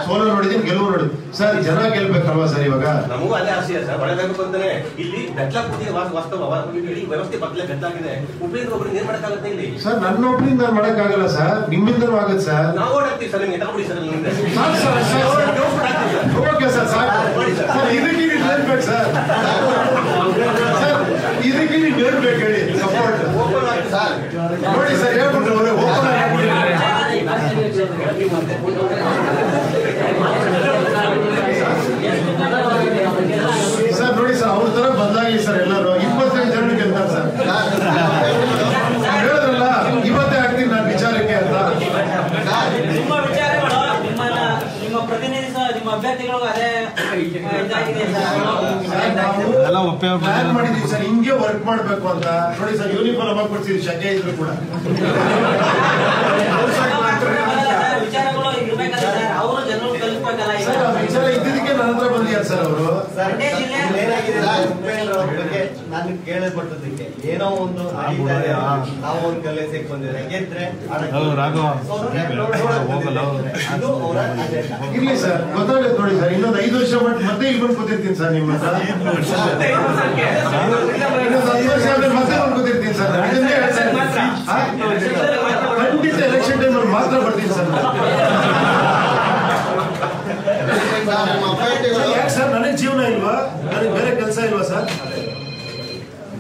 ಸೋಲು ನೋಡಿದೀನಿ, ಗೆಲುವು ನೋಡಿದ್ ಸರ್. ಜನ ಗೆಲ್ಬೇಕಲ್ವಾ ಸರ್? ಇವಾಗ ನಮಗೂ ಅದೇ ಆಸೆ ಸರ್, ಒಳ್ಳೆಬೇಕು ಅಂತಾನೆ. ಇಲ್ಲಿ ಬೆಟ್ಲ ಕೂತಿದೆ ವಾಸ್ತವ, ಇಡೀ ವ್ಯವಸ್ಥೆ ಬದಲೇ ಬೆಟ್ಲಾಗಿದೆ. ಒಬ್ಬರಿಂದ ಒಬ್ಬರಿಗೆ ಏನ್ ಮಾಡಕ್ಕಾಗುತ್ತೆ ಇಲ್ಲಿ ಸರ್? ನನ್ನ ಒಬ್ಬರಿಂದ ನಾನು ಮಾಡಕ್ಕಾಗಲ್ಲ ಸರ್, ನಿಮ್ಮಿಂದಲೂ ಆಗತ್ತೆ ಸರ್. ನಾವು ಓಡಾಡ್ತೀವಿ ಸರ್, ನಿಮ್ಗೆ ತಗೊಬಿಡಿ ಸರ್. ಓಕೆ ಸರ್, ಸರ್ ಇದಕ್ಕೆ ನೀವು ಗೆಲ್ಬೇಕು ಸರ್. ಸರ್ ಇದಕ್ಕೆ ನೀವು ಗೆಲ್ಬೇಕು ಹೇಳಿ, ಸಪೋರ್ಟ್ ನೋಡಿ ಸರ್. ಹೇಳ್ಬಿಟ್ಟು ಸರ್ ನೋಡಿ ಸರ್, ಅವ್ರ ತರ ಬದಲಾಗಿ ಸರ್ ಎಲ್ಲರೂ 20% ಜನ ಗೆಲ್ತಾರೆ ಸರ್. ಹೇಳಿದ್ರಲ್ಲ ಇವತ್ತೇ ಆಗ್ತೀನಿ ನಾನು ವಿಚಾರಕ್ಕೆ ಅಂತ.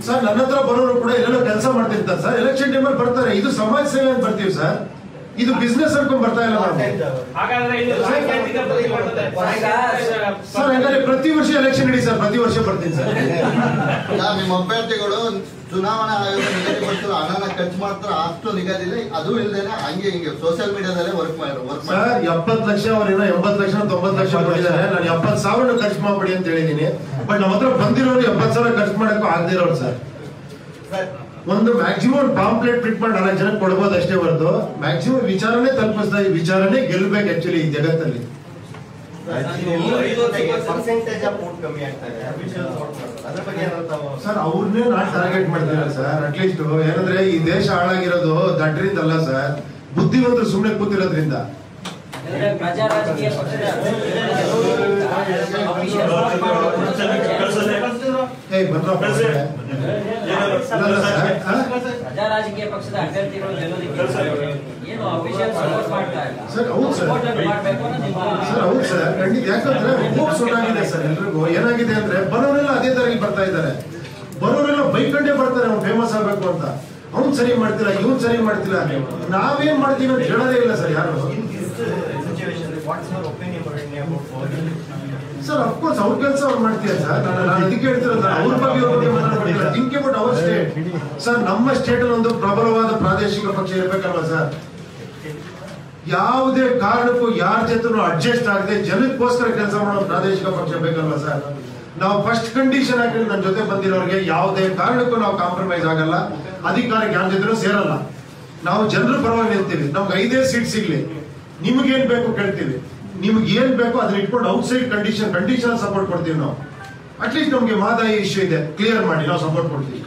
Sir, none of the Borokura, sir, election number Bertha, either Samai Sail and Berthu, sir, either business or Kumberta. Sir, I got a Prathivashi election, it is a Prathivashi Berthin, sir. Mopetego, Tunavana, Anana Kachmatra, after Nigadile, Adu, then hanging social media work my work. Sir, Yapat Lasha or Yapat Lasha, Tomat Lasha, and Yapat Sour Kachmapadian. But no matter Pandiro, Yapasara, Kashmara, Kandiro, sir. One the maximum pamphlet treatment arrangement, Kodova, the Stevardo, maximum Vicharane, Gilbeck actually, Jagatali. Percentage of food coming at that. Sir, I would not target Madras, sir, at least another day in Deshara Girado, that in the Lazar, Buddhi of the Sumit Putiradrinda. Hey, but no president. What's your opinion about India about foreign? Sir, of course, our girls are not here, sir. I educate them. I think about our state. Sir, number state on the Prabhava, the Pradesh of Chirapakama, sir. Yav their card for yard to adjust are the general poster cancer of Pradesh of Chirapakama, sir. Now, first condition I can Jote Pandir or Yav their card could now compromise Agala, Adikar Ganjadro Serala. Now, general Prabhava, now either sits silly. Nimugen Beko Keltile, Nimugen Beko, and report outside condition, conditional support for the no. At least don't give Mada issue that clear money or support for the.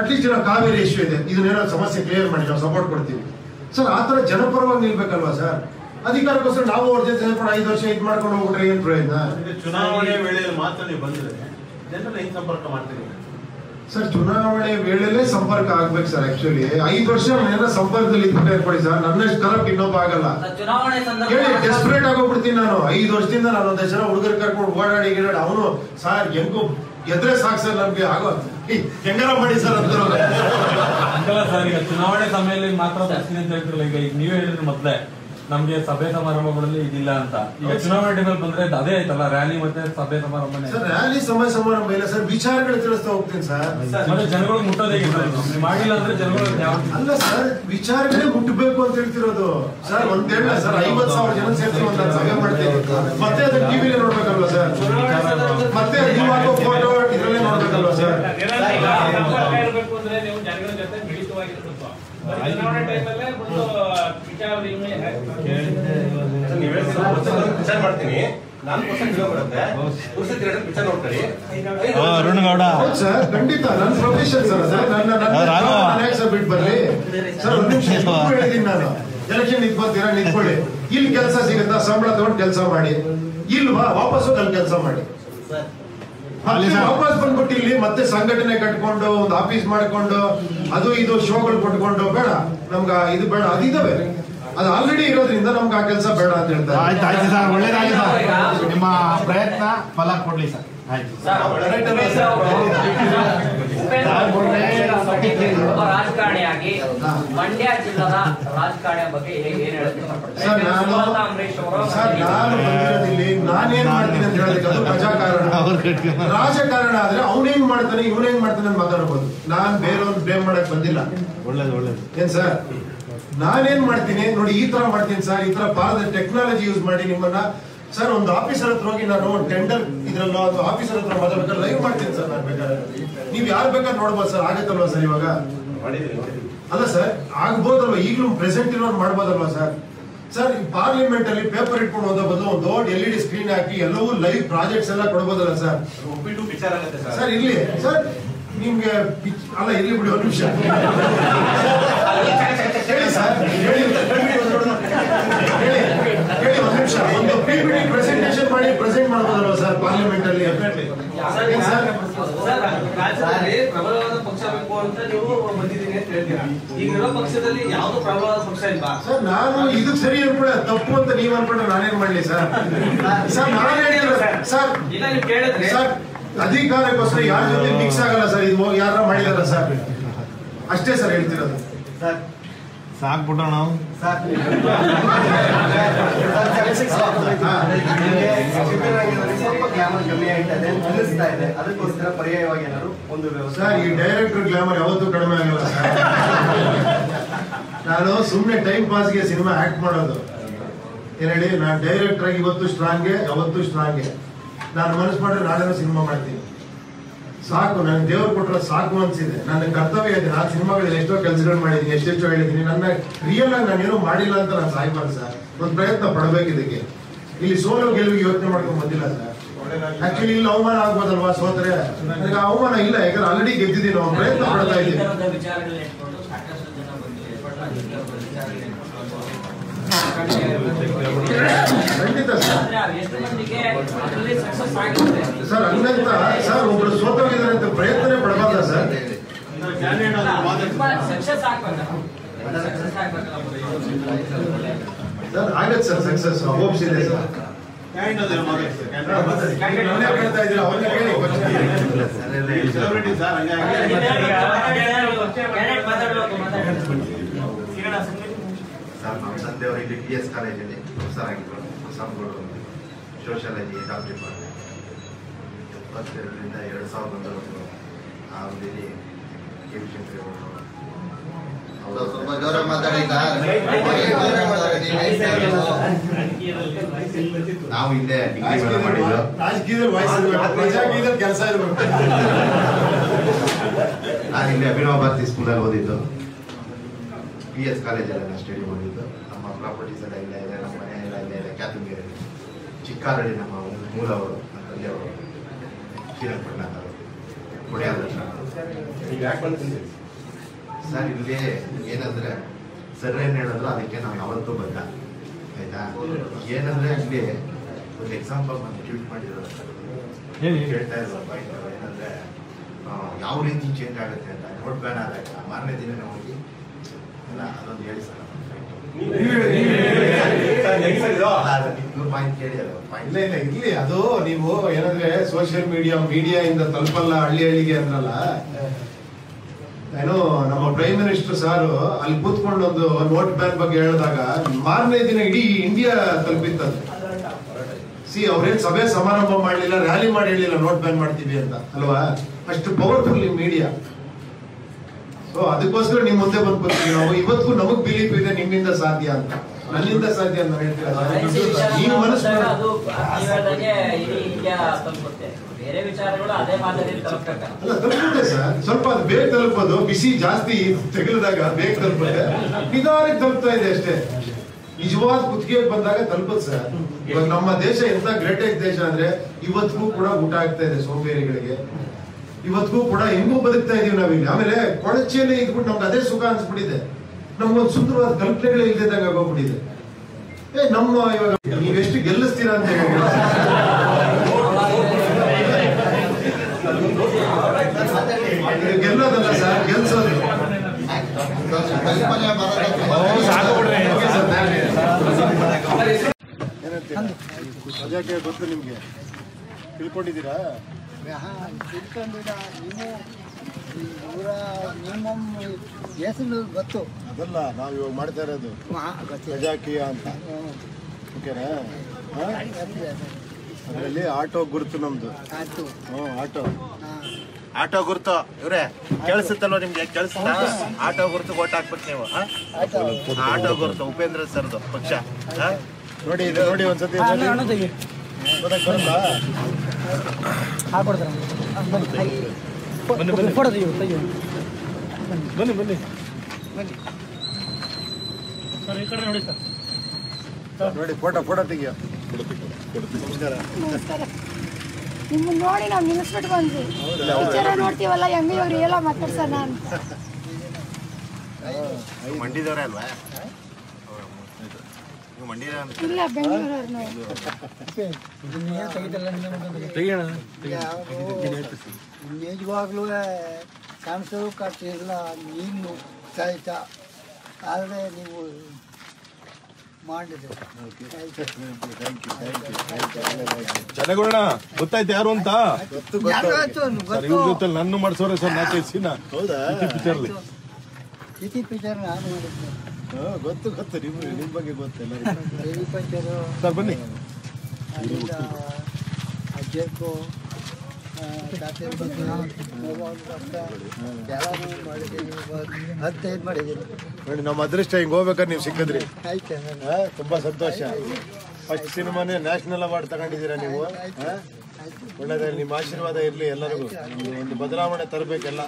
At least in a Kavir issue that is never some clear money or support for the. Sir, after a Janapur Nilbekal, sir, Adikar was now or just for either shade mark on over train train. Sir, Tunavade Vedele Sampark Agbek, sir, actually. I person never Sampark the Lithuanian for his unless corrupt in Novagala. Desperate Agoputino, I was thinner on the Sarah Udurka, what I get at Auno, Sar Yanko, Yadres Saxon and Biago. Younger of Madison of Tunavade Samel Matra, the Sinatra, like New Year Matla, Namia Sabeta Maramoli, Dilanta. It's not a difficult rally, but Sabeta Maramani. Sir, rally summer, which are the sir? General Mutta, sir, which are the Mutubeco? Sir, one day, sir, I was our general safety on that Sagamate. But they are giving it on the sir. But they are forward, sir. Already it was in the Namkakels of Bernard. Sir, Nane Martine, Noditra Martin, sir, Itra Par, the technology used Martin Imana, sir ಒಂದು officer ಹತ್ರ ಹೋಗಿ ನಾನು tender ಇದ್ರಲ್ಲ ಅದು officer ಹತ್ರ ಮಾತಾಡ್ಬೇಕಾದ್ರೆ live ಮಾಡ್ತೀನಿ sir ನಾನು ಬೇಕಾದ್ರೆ. ನೀವು ಯಾರು ಬೇಕಾದ್ರೆ ನೋಡ್ಬೋದು ಸರ್, ಆಗತ್ತಲ್ವಾ ಸರ್ ಇವಾಗ? ಅಲ್ಲ ಸರ್ ಆಗ್ಬೋದಲ್ವಾ, ಈಗಲೂ ಪ್ರೆಸೆಂಟ್ ಇರೋರು ಮಾಡ್ಬೋದಲ್ವಾ ಸರ್? ಸರ್ ಪಾರ್ಲಿಮೆಂಟ್ ಅಲ್ಲಿ ಪೇಪರ್ ಇಟ್ಕೊಂಡು ಹೋದ ಬದಲು ಒಂದು ದೊಡ್ಡ ಎಲ್ಇಡಿ ಸ್ಕ್ರೀನ್ ಹಾಕಿ ಎಲ್ಲವೂ ಲೈವ್ ಪ್ರಾಜೆಕ್ಟ್ಸ್ ಎಲ್ಲ ಕೊಡ್ಬೋದಲ್ಲ ಸರ್? ಒಪ್ಪಿಟ್ಟು ವಿಚಾರ ಆಗುತ್ತೆ ಸರ್. ಇಲ್ಲಿ ಸರ್ ನಿಮ್ಗೆ ಅಲ್ಲ ಇಲ್ಲಿ ಬಿಡಿ ಒಂದು ವಿಷಯ ಹೇಳಿ ಸರ್, ಹೇಳಿ ಒಂದು ನಿಮಿಷ, ಒಂದು ಪಿಪಿಟಿ ಪ್ರೆಸೆಂಟೇಷನ್ ಮಾಡಿ ಪ್ರೆಸೆಂಟ್ ಮಾಡಬಹುದಲ್ವಾ ಸರ್ ಪಾರ್ಲಿಮೆಂಟ್ ಅಲ್ಲಿ? ಪ್ರಬಲವಾದ ಪಕ್ಷ ಬೇಕು ಅಂತ ನೀವು ಬಂದಿದ್ದೀನಿ ಅಂತ ಹೇಳ್ತೀರಾ, ಈಗಿರೋ ಪಕ್ಷದಲ್ಲಿ ಯಾವ್ದು ಪ್ರಬಲವಾದ ಪಕ್ಷ ಇಲ್ವಾ ಸರ್? ನಾನು ಇದು ಸರಿ ಅನ್ಬಿಡ ತಪ್ಪು ಅಂತ ನೀವ್ ಅನ್ಕೊಂಡ್ರೆ ನಾನೇನ್ ಮಾಡ್ಲಿ ಸರ್? ಸರ್ ಸರ್ ಇಲ್ಲ ನೀವು ಕೇಳಿದ್ರೆ ಸರ್ ಅಧಿಕಾರಕ್ಕೋಸ್ಕರ ಯಾರ ಜೊತೆ ಮಿಕ್ಸ್ ಆಗಲ್ಲ ಸರ್. ಇದು ಹೋಗಿ ಯಾರ ಮಾಡಿದಾರ ಸರ್? ಅಷ್ಟೇ ಸರ್ ಹೇಳ್ತಿರೋದು ಸರ್. ಸಾಕ್ಬಿಟ್ಟ ನಾವು ಅನ್ನಿಸ್ತಾ ಇದೆ, ಅದಕ್ಕೋಸ್ಕರ ಪರ್ಯಾಯವಾಗಿ ಏನಾದ್ರು ಒಂದು ವ್ಯವಸ್ಥೆ. ಈ ಡೈರೆಕ್ಟರ್ ಗ್ಲಾಮರ್ ಯಾವತ್ತೂ ಕಡಿಮೆ ಆಗಲ್ಲ ಸರ್. ನಾನು ಸುಮ್ಮನೆ ಟೈಮ್ ಪಾಸ್ಗೆ ಸಿನಿಮಾ ಆಕ್ಟ್ ಮಾಡೋದು ಏನ್ ಹೇಳಿ, ನಾನು ಡೈರೆಕ್ಟರ್ ಆಗಿ ಇವತ್ತು ಸ್ಟ್ರಾಂಗ್ಗೆ ಯಾವತ್ತೂ ಸ್ಟ್ರಾಂಗ್ಗೆ, ನಾನು ಮನಸ್ಸು ಮಾಡಿದ್ರೆ ನಾಳೆನೂ ಸಿನಿಮಾ ಮಾಡ್ತೀನಿ. ಸಾಕು, ನನ್ಗೆ ದೇವ್ರು ಕೊಟ್ಟರೆ ಸಾಕು ಅನ್ಸಿದೆ. ನನ್ನ ಕರ್ತವ್ಯ ಇದೆ, ನಾನು ಸಿನಿಮಾಗಳಲ್ಲಿ ಎಷ್ಟೋ ಕೆಲಸಗಳು ಮಾಡಿದ್ದೀನಿ, ಎಷ್ಟೆಷ್ಟೋ ಹೇಳಿದ್ದೀನಿ. ನನ್ನ ರಿಯಲ್ ಆಗಿ ನಾನೇನು ಮಾಡಿಲ್ಲ ಅಂತ ನಾನು ಸಾಯ್ಬಾರ್ದು ಸರ್, ಒಂದು ಪ್ರಯತ್ನ ಪಡಬೇಕು. ಇದಕ್ಕೆ ಇಲ್ಲಿ ಸೋಲೋ ಗೆಲುವಿಗೆ ಯೋಚನೆ ಮಾಡ್ಕೊಂಡು ಬಂದಿಲ್ಲ ಸರ್. ಆಕ್ಚುಲಿ ಇಲ್ಲಿ ಅವಮಾನ ಆಗ್ಬೋದಲ್ವಾ ಸೋತ್ರೆ? ನನಗೆ ಅವಮಾನ ಇಲ್ಲ, ಯಾಕಂದ್ರೆ ಆಲ್ರೆಡಿ ಗೆದ್ದಿದ್ದೀನಿ, ನಾವು ಪ್ರಯತ್ನ ಪಡ್ತಾ ಇದ್ದೀನಿ. ಖಂಡಿತ ಸರ್, ಹಂಗಂತ ಸರ್ ಒಬ್ರು ಸೋತೋಗಿದ್ದಾರೆ ಅಂತ ಪ್ರಯತ್ನ ಪಡಬಾರ್ದ ಸರ್? ಸರ್ ಆಗತ್ತೆ ಸರ್, ಸಕ್ಸಸ್ ಹೋಪ್ಸ್ ಇದೆ ಸರ್. ಸರ್ ನಮ್ಮ ತಂದೆ ಅವರು ಇಲ್ಲಿ ಬಿ ಎಸ್ ಕಾಲೇಜಲ್ಲಿ ಪ್ರೊಫೆಸರ್ ಆಗಿದ್ದರು, ಪ್ರೊಫೆಸರ್ಗಳು ಸೋಷಿಯಾಲಜಿ ಡಾಕ್ಟರ್ ಡಿಪಾರ್ಟ್ಮೆಂಟ್ 1972 ಆ ಅವಧಿಯಲ್ಲಿ ಕೆ ವಿ ಶಂಕರ್ ಅವರು ಸ್ವಲ್ಪ ಗೌರವ ಮಾತಾಡಿದ್ದು. ನಾವು ಹಿಂದೆ ಮಾಡಿದ್ರು ಕೆಲಸ ಇರಬೇಕು. ನಾನು ಇಲ್ಲಿ ಅಭಿನವ ಭಾರತಿ ಸ್ಕೂಲಲ್ಲಿ ಓದಿದ್ದು, ಬಿ ಎಸ್ ಕಾಲೇಜಲ್ಲಿ ನಾನು ಸ್ಟಡಿ ಮಾಡಿದ್ದು. ನಮ್ಮ ಪ್ರಾಪರ್ಟೀಸ್ ಎಲ್ಲ ಇಲ್ಲ ಇದೆ, ನಮ್ಮ ಮನೆ ಎಲ್ಲ ಇಲ್ಲ ಇದೆ, ಕ್ಯಾತುಂಗೇರಿ ಚಿಕ್ಕಾರಳ್ಳಿ ನಮ್ಮ ಮೂಲವರು, ನಮ್ಮ ತಂದೆಯವರು ಶ್ರೀರಂಗಪಟ್ಟಣ ಪುಣ್ಯ. ಸರ್ ಇಲ್ಲಿ ಏನಂದರೆ ಸರ್ ಏನು ಹೇಳಿದ್ರು ಅದಕ್ಕೆ ನಾವು ಯಾವತ್ತೂ ಬದ್ಧ, ಆಯಿತಾ? ಏನಂದರೆ ಇಲ್ಲಿ ಒಂದು ಎಕ್ಸಾಂಪಲ್ ನಾನು ಟ್ವೀಟ್ ಮಾಡಿರೋದು ಕೇಳ್ತಾ ಇರೋದು ಏನಂದರೆ ಯಾವ ರೀತಿ ಚೇಂಜ್ ಆಗುತ್ತೆ ಅಂತ. ನೋಟ್ ಬ್ಯಾನ್ ಆದಾಗ ಮಾರನೇ ದಿನ ಹೋಗಿ ಅಲ್ಲ ಅದೊಂದು ಹೇಳಿ ಸರ್, ಇಲ್ಲಿ ಅದು ನೀವು ಏನಂದ್ರೆ ಸೋಷಿಯಲ್ ಮೀಡಿಯಾ ಇಂದ ತಲುಪಲ್ಲ ಹಳ್ಳಿ ಹಳ್ಳಿಗೆ ಅಂದ್ರಲ್ಲ. ಏನೋ ನಮ್ಮ ಪ್ರೈಮ್ ಮಿನಿಸ್ಟರ್ ಸಾರು ಅಲ್ಲಿ ಕೂತ್ಕೊಂಡು ಒಂದು ನೋಟ್ ಬ್ಯಾನ್ ಬಗ್ಗೆ ಹೇಳಿದಾಗ ಮಾರನೇ ದಿನ ಇಡೀ ಇಂಡಿಯಾ ತಲುಪಿತ್ತು. ಸಿ ಅವ್ರೇನ್ ಸಭೆ ಸಮಾರಂಭ ಮಾಡ್ಲಿಲ್ಲ, ರ್ಯಾಲಿ ಮಾಡಿ ಹೇಳಿಲ್ಲ ನೋಟ್ ಬ್ಯಾನ್ ಮಾಡ್ತೀವಿ ಅಂತ, ಅಲ್ವಾ? ಅಷ್ಟು ಪವರ್ಫುಲ್ ಮೀಡಿಯಾ. ಸೊ ಅದಕ್ಕೋಸ್ಕರ ನಿಮ್ ಮುಂದೆ ಬಂದ್ಕೊತೀವಿ ನಾವು. ಇವತ್ತಿಗೂ ನಮಗ್ ಬಿಲೀಫ್ ಇದೆ ನಿಮ್ಮಿಂದ ಸಾಧ್ಯ ಅಂತ, ನನ್ನಿಂದ ಸಾಧ್ಯ ಅಂತ ಹೇಳ್ತೀರ ಸರ್. ಸ್ವಲ್ಪ ಅದು ಬೇಗ ತಲುಪೋದು, ಬಿಸಿ ಜಾಸ್ತಿ ತೆಗೆದಾಗ ಬೇಗ ತಲುಪುತ್ತೆ, ನಿಧಾನಕ್ಕೆ ತಲುಪ್ತಾ ಇದೆ ಅಷ್ಟೇ. ನಿಜವಾದ ಕುತ್ತಿಗೆ ಬಂದಾಗ ತಲುಪುತ್ತೆ ಸರ್. ಇವಾಗ ನಮ್ಮ ದೇಶ ಎಂತ ಗ್ರೇಟೆಸ್ಟ್ ದೇಶ ಅಂದ್ರೆ ಇವತ್ತಿಗೂ ಕೂಡ ಊಟ ಆಗ್ತಾ ಇದೆ ಸೋಂಬೇರಿಗಳಿಗೆ, ಇವತ್ತಿಗೂ ಕೂಡ ಹೆಂಗೂ ಬದುಕ್ತಾ ಇದೀವಿ ನಾವಿಲ್ಲಿ. ಆಮೇಲೆ ಕೊಳಚೆಯಲ್ಲೇ ಇದ್ಬಿಟ್ಟು ನಮ್ಗೆ ಅದೇ ಸುಖ ಅನ್ಸ್ಬಿಟ್ಟಿದೆ, ನಮ್ಗೊಂದು ಸುಂದರವಾದ ಕಲ್ಪನೆಗಳೇ ಇಲ್ದಿದ್ದಾಗ ಆಗೋಗ್ಬಿಟ್ಟಿದೆ. ನಮ್ಮ ಇವಾಗ ನೀವೆಷ್ಟು ಗೆಲ್ಲಿಸ್ತೀರಾ ಅಂತ ಹೇಳಿ ಗೆಲ್ಲೋದಲ್ಲ ಸರ್, ಗೆಲ್ಸೋದು. ಅದಕ್ಕೆ ಗೊತ್ತು ನಿಮ್ಗೆ, ತಿಳ್ಕೊಂಡಿದ್ದೀರಾ? ತಿಳ್ಕೊಂಡಿಲ್ಲ ನೀವು ಇವರ ನಿಮ್ಮ ಗೊತ್ತು ಅದಲ್ಲ, ನಾವು ಇವಾಗ ಮಾಡ್ತಾ ಇರೋದು ಪ್ರಜಾಕೀಯ ಅಂತ, ಓಕೆನಾ? ಅದರಲ್ಲಿ ಆಟೋ ಗುರುತು ನಮ್ದು, ಆಟೋ ಆಟೋ ಗುರುತು. ಇವ್ರೆ ಕೇಳಿಸುತ್ತಲ್ವ ನಿಮ್ಗೆ? ಕೇಳಿಸುತ್ತಾ? ಆಟೋ ಗುರುತು ಓಟ್ ಹಾಕ್ಬಿಟ್ಟು ನೀವು ಆಟೋ ಗುರುತು ಉಪೇಂದ್ರ ಸರ್ದು ಪಕ್ಷ ನೋಡಿ ಇದು ನೋಡಿ ಒಂದು ಸತಿ ನೋಡಿ ಅಣ್ಣ ತೆಗಿ ಬದಕ್ಕೆ ಬರಲ್ಲ ಹಾಕಿ ಕೊಡ್ತಾರೆ ಬನ್ನಿ ಬನ್ನಿ ಫೋಟೋ ತೆಗಿ ಬನ್ನಿ ಬನ್ನಿ ಬನ್ನಿ ಸರ್ ಈ ಕಡೆ ನೋಡಿ ಸರ್ ನೋಡಿ ಫೋಟೋ ತೆಗಿ ನಮಸ್ಕಾರ ನಮಸ್ಕಾರ ನಿಮ್ಮ ನೋಡಿ ನಾವು ನಿಲ್ಲಿಸ್ಬಿಟ್ಟು ಬಂದ್ವಿ ಇತರ ನೋಡ್ತೀವಲ್ಲ ಎಮ್ಮಿ ಅವರು ಎಲ್ಲ ಮಾತಾಡ್ತಾರೆ ನಾನು ಮಂಡ್ಯದವರೇ ಅಲ್ವಾ ನಿಜವಾಗ್ಲೂ ಸ್ಯಾಮ್ಸಂಗ್ ಖರ್ಚು ಇಲ್ಲ ನೀನು ಸಹಿತ ಆದರೆ ನೀವು ಮಾಡಿದೆ ಜನಗಳನ್ನ ಗೊತ್ತಾಯ್ತು ಯಾರು ಅಂತ ಗೊತ್ತಲ್ಲ ನನ್ನ ಮಾಡಿಸೋರೆ ಸರ್ ನಾಲ್ಕೈದು ಸಿಟಿ ಪಿಕ್ಚರ್ ನಾನು ಮಾಡಿದ್ದೆ ಗೊತ್ತು ಗೊತ್ತು ನಿಮ್ಮ ನಿಮ್ಮ ಬಗ್ಗೆ ಗೊತ್ತಿಲ್ಲ ಸರ್ ಬನ್ನಿ ಅಜ್ಜಕ್ಕೂ ಹತ್ತೈದು ಮಾಡಿದ್ದೀನಿ ನೋಡಿ ನಮ್ಮ ಅದೃಷ್ಟ ಹಿಂಗೆ ಹೋಗ್ಬೇಕಾದ್ರೆ ನೀವು ಸಿಕ್ಕಿದ್ರಿ ಆಯ್ತು ತುಂಬ ಸಂತೋಷ ಫಸ್ಟ್ ಸಿನಿಮಾನೇ ನ್ಯಾಷನಲ್ ಅವಾರ್ಡ್ ತಗೊಂಡಿದ್ದೀರಾ ನೀವು ಒಳ್ಳೆದಾಗಲಿ ನಿಮ್ಮ ಆಶೀರ್ವಾದ ಇರಲಿ ಎಲ್ಲರಿಗೂ ಒಂದು ಬದಲಾವಣೆ ತರಬೇಕೆಲ್ಲ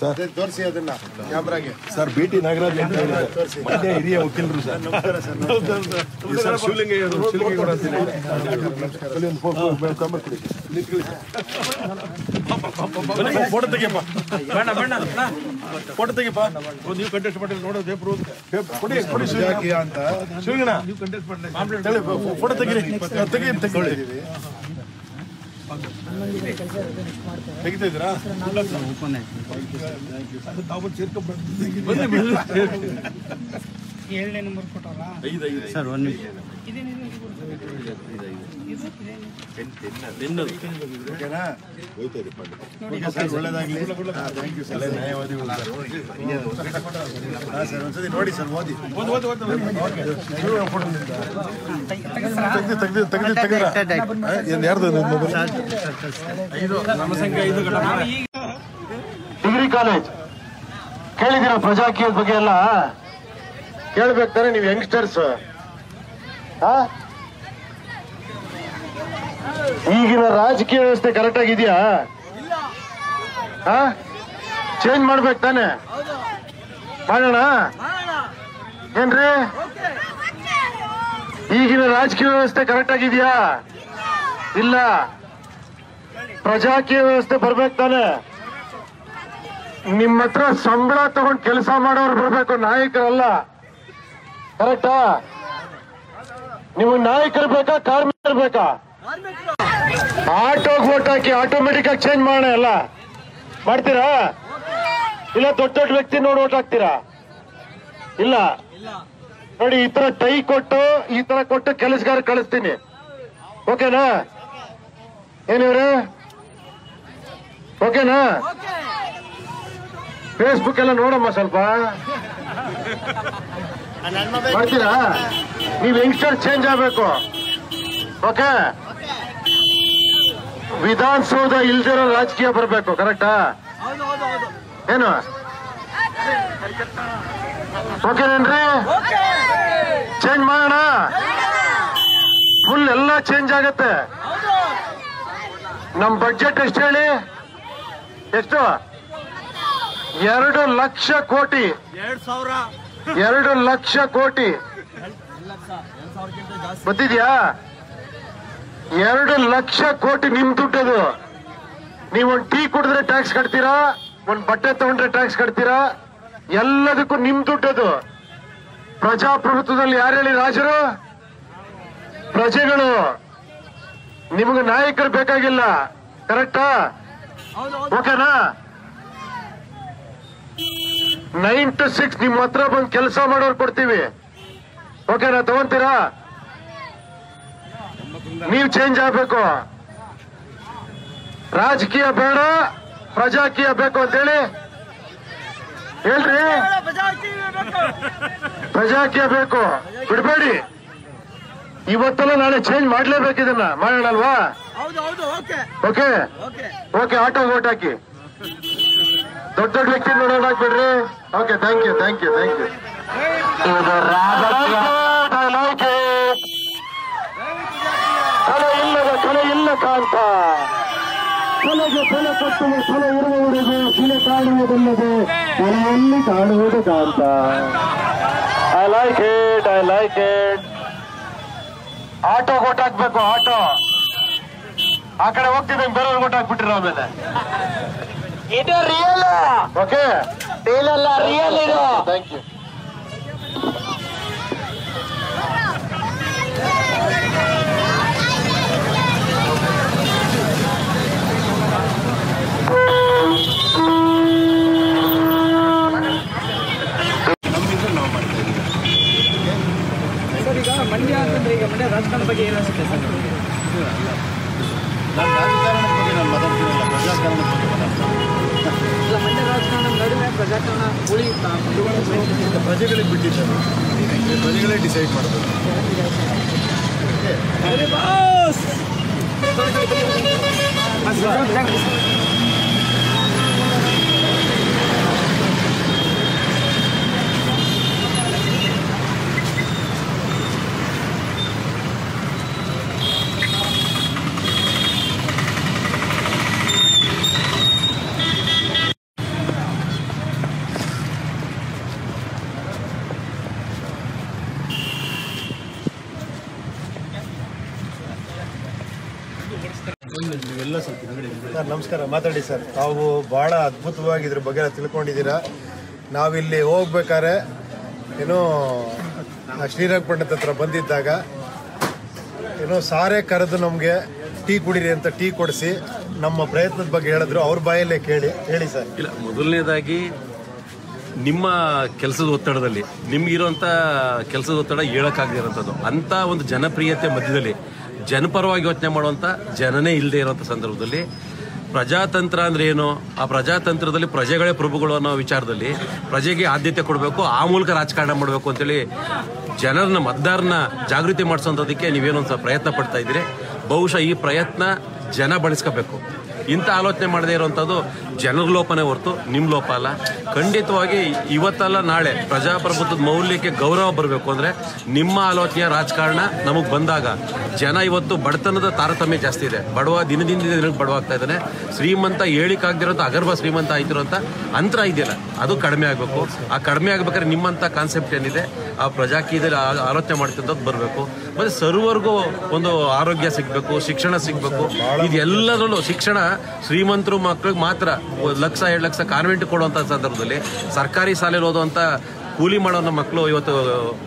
ಸರ್ ತೋರಿಸಿ ಅದನ್ನ ಕ್ಯಾಮ್ರಾಗೆ ಸರ್ ಭೇಟಿ ನಾಗರಾಜ್ ಹಿರಿಯ ವಕೀಲರು ಸರ್ ಶಿವಲಿಂಗಯ್ಯ ಫೋಟೋ ತೆಗಿಯಪ್ಪ ಬೇಡ ಬೇಡ ಫೋಟೋ ತೆಗಿಯಪ್ಪ ನೀವು ಕಂಟೆಸ್ಟ್ ಮಾಡಿ ನೋಡೋದೇ ಪ್ರೂಫ್ ಕೊಡಿ ಶಿವಲಿಂಗಯ್ಯ ಅಂತ ಶಿವಲಿಂಗಣ್ಣ ನೀವು ಕಂಟೆಸ್ಟ್ ಮಾಡಿ ಫೋಟೋ ತೆಗಿರಿ ತೆಗೊಳ್ಳಿ ತೆಗಿತಿದ್ರಾ ಓಪನ್ ಏಳನೇ ನಂಬರ್ ಕೊಟ್ಟವರಾ ಸರ್ ಒಂದು ನೋಡಿ ಸರ್ ಓದಿ ಡಿಗ್ರಿ ಕಾಲೇಜ್ ಕೇಳಿದಿರೋ ಪ್ರಜಾಕೀಯದ ಬಗ್ಗೆ ಎಲ್ಲ ಕೇಳ್ಬೇಕಾರೆ ನೀವು ಯಂಗ್ಸ್ಟರ್ಸ್ ಈಗಿನ ರಾಜಕೀಯ ವ್ಯವಸ್ಥೆ ಕರೆಕ್ಟ್ ಆಗಿದೆಯಾ ಚೇಂಜ್ ಮಾಡ್ಬೇಕು ತಾನೆ ಮಾಡೋಣ ಏನ್ರಿ ಈಗಿನ ರಾಜಕೀಯ ವ್ಯವಸ್ಥೆ ಕರೆಕ್ಟ್ ಆಗಿದೆಯಾ ಇಲ್ಲ ಪ್ರಜಾಕೀಯ ವ್ಯವಸ್ಥೆ ಬರ್ಬೇಕು ತಾನೆ ನಿಮ್ಮ ಹತ್ರ ಸಂಬಳ ತಗೊಂಡು ಕೆಲಸ ಮಾಡೋರು ಬರ್ಬೇಕು ನಾಯಕರಲ್ಲ ಕರೆಕ್ಟಾ ನೀವು ನಾಯಕರು ಬೇಕಾ ಕಾರ್ಮಿಕರು ಬೇಕಾ ಆಟೋಗೆ ಓಟ್ ಹಾಕಿ ಆಟೋಮೆಟಿಕ್ ಆಗಿ ಚೇಂಜ್ ಮಾಡೋಣ ಎಲ್ಲ ಮಾಡ್ತೀರಾ ಇಲ್ಲ ದೊಡ್ಡ ದೊಡ್ಡ ವ್ಯಕ್ತಿ ನೋಡಿ ಓಟ್ ಹಾಕ್ತೀರಾ ಇಲ್ಲ ನೋಡಿ ಈ ತರ ಟೈ ಕೊಟ್ಟು ಈ ತರ ಕೊಟ್ಟು ಕೆಲಸಗಾರ ಕಳಿಸ್ತೀನಿ ಓಕೆನಾ ಏನಿವ್ರೆ ಓಕೆನಾ ಫೇಸ್ಬುಕ್ ಎಲ್ಲ ನೋಡಮ್ಮ ಸ್ವಲ್ಪ ಮಾಡ್ತೀರಾ ನೀವು ಯಂಗ್ಸ್ಟರ್ ಚೇಂಜ್ ಆಗಬೇಕು ಓಕೆ ವಿಧಾನಸೌಧ ಇಲ್ದಿರೋ ರಾಜಕೀಯ ಬರಬೇಕು ಕರೆಕ್ಟಾ ಏನು ಓಕೆನೇನ್ರಿ ಚೇಂಜ್ ಮಾಡೋಣ ಫುಲ್ ಎಲ್ಲ ಚೇಂಜ್ ಆಗತ್ತೆ ನಮ್ಮ ಬಜೆಟ್ ಎಷ್ಟು ಹೇಳಿ ಎಷ್ಟು 2 ಲಕ್ಷ ಕೋಟಿ 2 ಲಕ್ಷ ಕೋಟಿ ಗೊತ್ತಿದ್ಯಾ 2 ಲಕ್ಷ ಕೋಟಿ ನಿಮ್ ದುಡ್ಡದು ನೀವೊಂದು ಟೀ ಕುಡಿದ್ರೆ ಟ್ಯಾಕ್ಸ್ ಕಟ್ತೀರಾ ಒಂದು ಬಟ್ಟೆ ತಗೊಂಡ್ರೆ ಟ್ಯಾಕ್ಸ್ ಕಟ್ತೀರಾ ಎಲ್ಲದಕ್ಕೂ ನಿಮ್ ದುಡ್ಡದು ಪ್ರಜಾಪ್ರಭುತ್ವದಲ್ಲಿ ಯಾರು ಹೇಳಿ ರಾಜರು ಪ್ರಜೆಗಳು ನಿಮಗೆ ನಾಯಕರು ಬೇಕಾಗಿಲ್ಲ ಕರೆಕ್ಟಾ ಓಕೆನಾ 9 to 6 ನಿಮ್ಮ ಹತ್ರ ಬಂದು ಕೆಲಸ ಮಾಡೋರು ಕೊಡ್ತೀವಿ ಓಕೆನಾ ತಗೊಂತೀರಾ ನೀವು ಚೇಂಜ್ ಆಗಬೇಕು ರಾಜಕೀಯ ಬೇಡ ಪ್ರಜಾಕೀಯ ಬೇಕು ಅಂತೇಳಿ ಹೇಳ್ರಿ ಪ್ರಜಾಕೀಯ ಬೇಕು ಬಿಡಬೇಡಿ ಇವತ್ತೆಲ್ಲ ನಾಳೆ ಚೇಂಜ್ ಮಾಡಲೇಬೇಕಿದನ್ನ ಮಾಡೋಣ ಅಲ್ವಾ ಓಕೆ ಓಕೆ ಆಟೋ ಓಟ್ ಹಾಕಿ ದೊಡ್ಡ ದೊಡ್ಡ ವ್ಯಕ್ತಿ ನೋಡೋಣ ಹಾಕ್ಬಿಡ್ರಿ okay thank you I like it, I like it. Auto go tak beko, auto. Akade hogti then barrel go tak bittira mele. It is real. Okay. Tailor la real ido. Thank you. Mandya ಅಂತಂದ್ರೆ ಈಗ ಮಂಡ್ಯ ರಾಜಕಾರಣದ ಬಗ್ಗೆ ಏನು ಅನ್ಸುತ್ತೆ sir ನಿಮಗೆ? ನಾನು ರಾಜಕಾರಣದ ಬಗ್ಗೆ ನಾನು ಮಾತಾಡ್ತಿರಲಿಲ್ಲ, ಪ್ರಜಾಕಾರಣದ ಬಗ್ಗೆ ಮಾತಾಡ್ತೀನಿ. ಮಂಡ್ಯ ರಾಜಕಾರಣ ನಡುವೆ ಪ್ರಜಾಕಾರಣ ಉಳಿಯುತ್ತಾ ಪ್ರಜೆಗಳಿಗೆ ಬಿಟ್ಟಿದ್ದಾರೆ, ಪ್ರಜೆಗಳೇ ಡಿಸೈಡ್ ಮಾಡ್ತಾರೆ. ಸರ್ ನಮಸ್ಕಾರ, ಮಾತಾಡಿ ಸರ್. ತಾವು ಭಾಳ ಅದ್ಭುತವಾಗಿ ಇದ್ರ ಬಗ್ಗೆ ತಿಳ್ಕೊಂಡಿದ್ದೀರಾ. ನಾವಿಲ್ಲಿ ಹೋಗ್ಬೇಕಾದ್ರೆ ಏನೋ ಶ್ರೀರಂಗಪಟ್ಟಣದ ಹತ್ರ ಬಂದಿದ್ದಾಗ ಏನೋ ಸಾರೇ ಕರೆದು ನಮಗೆ ಟೀ ಕುಡೀರಿ ಅಂತ ಟೀ ಕೊಡಿಸಿ ನಮ್ಮ ಪ್ರಯತ್ನದ ಬಗ್ಗೆ ಹೇಳಿದ್ರು. ಅವ್ರ ಬಾಯಲ್ಲೇ ಹೇಳಿ ಸರ್. ಇಲ್ಲ, ಮೊದಲನೇದಾಗಿ ನಿಮ್ಮ ಕೆಲಸದ ಒತ್ತಡದಲ್ಲಿ ನಿಮ್ಗಿರೋಂಥ ಕೆಲಸದ ಒತ್ತಡ ಹೇಳೋಕ್ಕಾಗದಿರೋಂಥದ್ದು ಅಂಥ ಒಂದು ಜನಪ್ರಿಯತೆ ಮಧ್ಯದಲ್ಲಿ ಜನಪರವಾಗಿ ಯೋಚನೆ ಮಾಡುವಂಥ ಜನನೇ ಇಲ್ಲದೆ ಇರೋಂಥ ಸಂದರ್ಭದಲ್ಲಿ ಪ್ರಜಾತಂತ್ರ ಅಂದರೆ ಏನು, ಆ ಪ್ರಜಾತಂತ್ರದಲ್ಲಿ ಪ್ರಜೆಗಳೇ ಪ್ರಭುಗಳು ಅನ್ನೋ ವಿಚಾರದಲ್ಲಿ ಪ್ರಜೆಗೆ ಆದ್ಯತೆ ಕೊಡಬೇಕು, ಆ ಮೂಲಕ ರಾಜಕಾರಣ ಮಾಡಬೇಕು ಅಂತೇಳಿ ಜನರನ್ನ ಮತದಾರನ ಜಾಗೃತಿ ಮಾಡಿಸೋಂಥದಕ್ಕೆ ನೀವೇನೊಂದು ಪ್ರಯತ್ನ ಪಡ್ತಾ ಇದ್ದೀರಿ. ಬಹುಶಃ ಈ ಪ್ರಯತ್ನ ಜನ ಬಳಸ್ಕೋಬೇಕು. ಇಂಥ ಆಲೋಚನೆ ಮಾಡದೇ ಇರೋವಂಥದ್ದು ಜನರ ಲೋಪನೇ ಹೊರತು ನಿಮ್ಮ ಲೋಪ ಅಲ್ಲ. ಖಂಡಿತವಾಗಿ ಇವತ್ತಲ್ಲ ನಾಳೆ ಪ್ರಜಾಪ್ರಭುತ್ವದ ಮೌಲ್ಯಕ್ಕೆ ಗೌರವ ಬರಬೇಕು ಅಂದರೆ ನಿಮ್ಮ ಆಲೋಚನೆಯ ರಾಜಕಾರಣ ನಮಗೆ ಬಂದಾಗ, ಜನ ಇವತ್ತು ಬಡತನದ ತಾರತಮ್ಯ ಜಾಸ್ತಿ ಇದೆ, ಬಡವ ದಿನದಿಂದ ದಿನಕ್ಕೆ ಬಡವಾಗ್ತಾ ಇದ್ದಾನೆ, ಶ್ರೀಮಂತ ಹೇಳಿಕಾಗ್ದಿರೋಂಥ ಅಗರ್ಭ ಶ್ರೀಮಂತ ಆಯ್ತಿರೋಂಥ ಅಂತರ ಇದೆಯಲ್ಲ ಅದು ಕಡಿಮೆ ಆಗಬೇಕು. ಆ ಕಡಿಮೆ ಆಗಬೇಕಾದ್ರೆ ನಿಮ್ಮಂಥ ಕಾನ್ಸೆಪ್ಟ್ ಏನಿದೆ ಆ ಪ್ರಜಾಕೀಯದಲ್ಲಿ ಆಲೋಚನೆ ಮಾಡ್ತಿರೋದು ಬರಬೇಕು. ಮತ್ತು ಸರ್ವರ್ಗೂ ಒಂದು ಆರೋಗ್ಯ ಸಿಗಬೇಕು, ಶಿಕ್ಷಣ ಸಿಗಬೇಕು. ಇದೆಲ್ಲದರಲ್ಲೂ ಶಿಕ್ಷಣ ಶ್ರೀಮಂತರು ಮಕ್ಕಳಿಗೆ ಮಾತ್ರ 1 ಲಕ್ಷ 2 ಲಕ್ಷ ಕಾನ್ವೆಂಟ್ ಕೊಡುವಂಥ ಸಂದರ್ಭದಲ್ಲಿ ಸರ್ಕಾರಿ ಶಾಲೆಯಲ್ಲಿ ಓದುವಂಥ ಕೂಲಿ ಮಾಡೋ ನಮ್ಮ ಮಕ್ಕಳು ಇವತ್ತು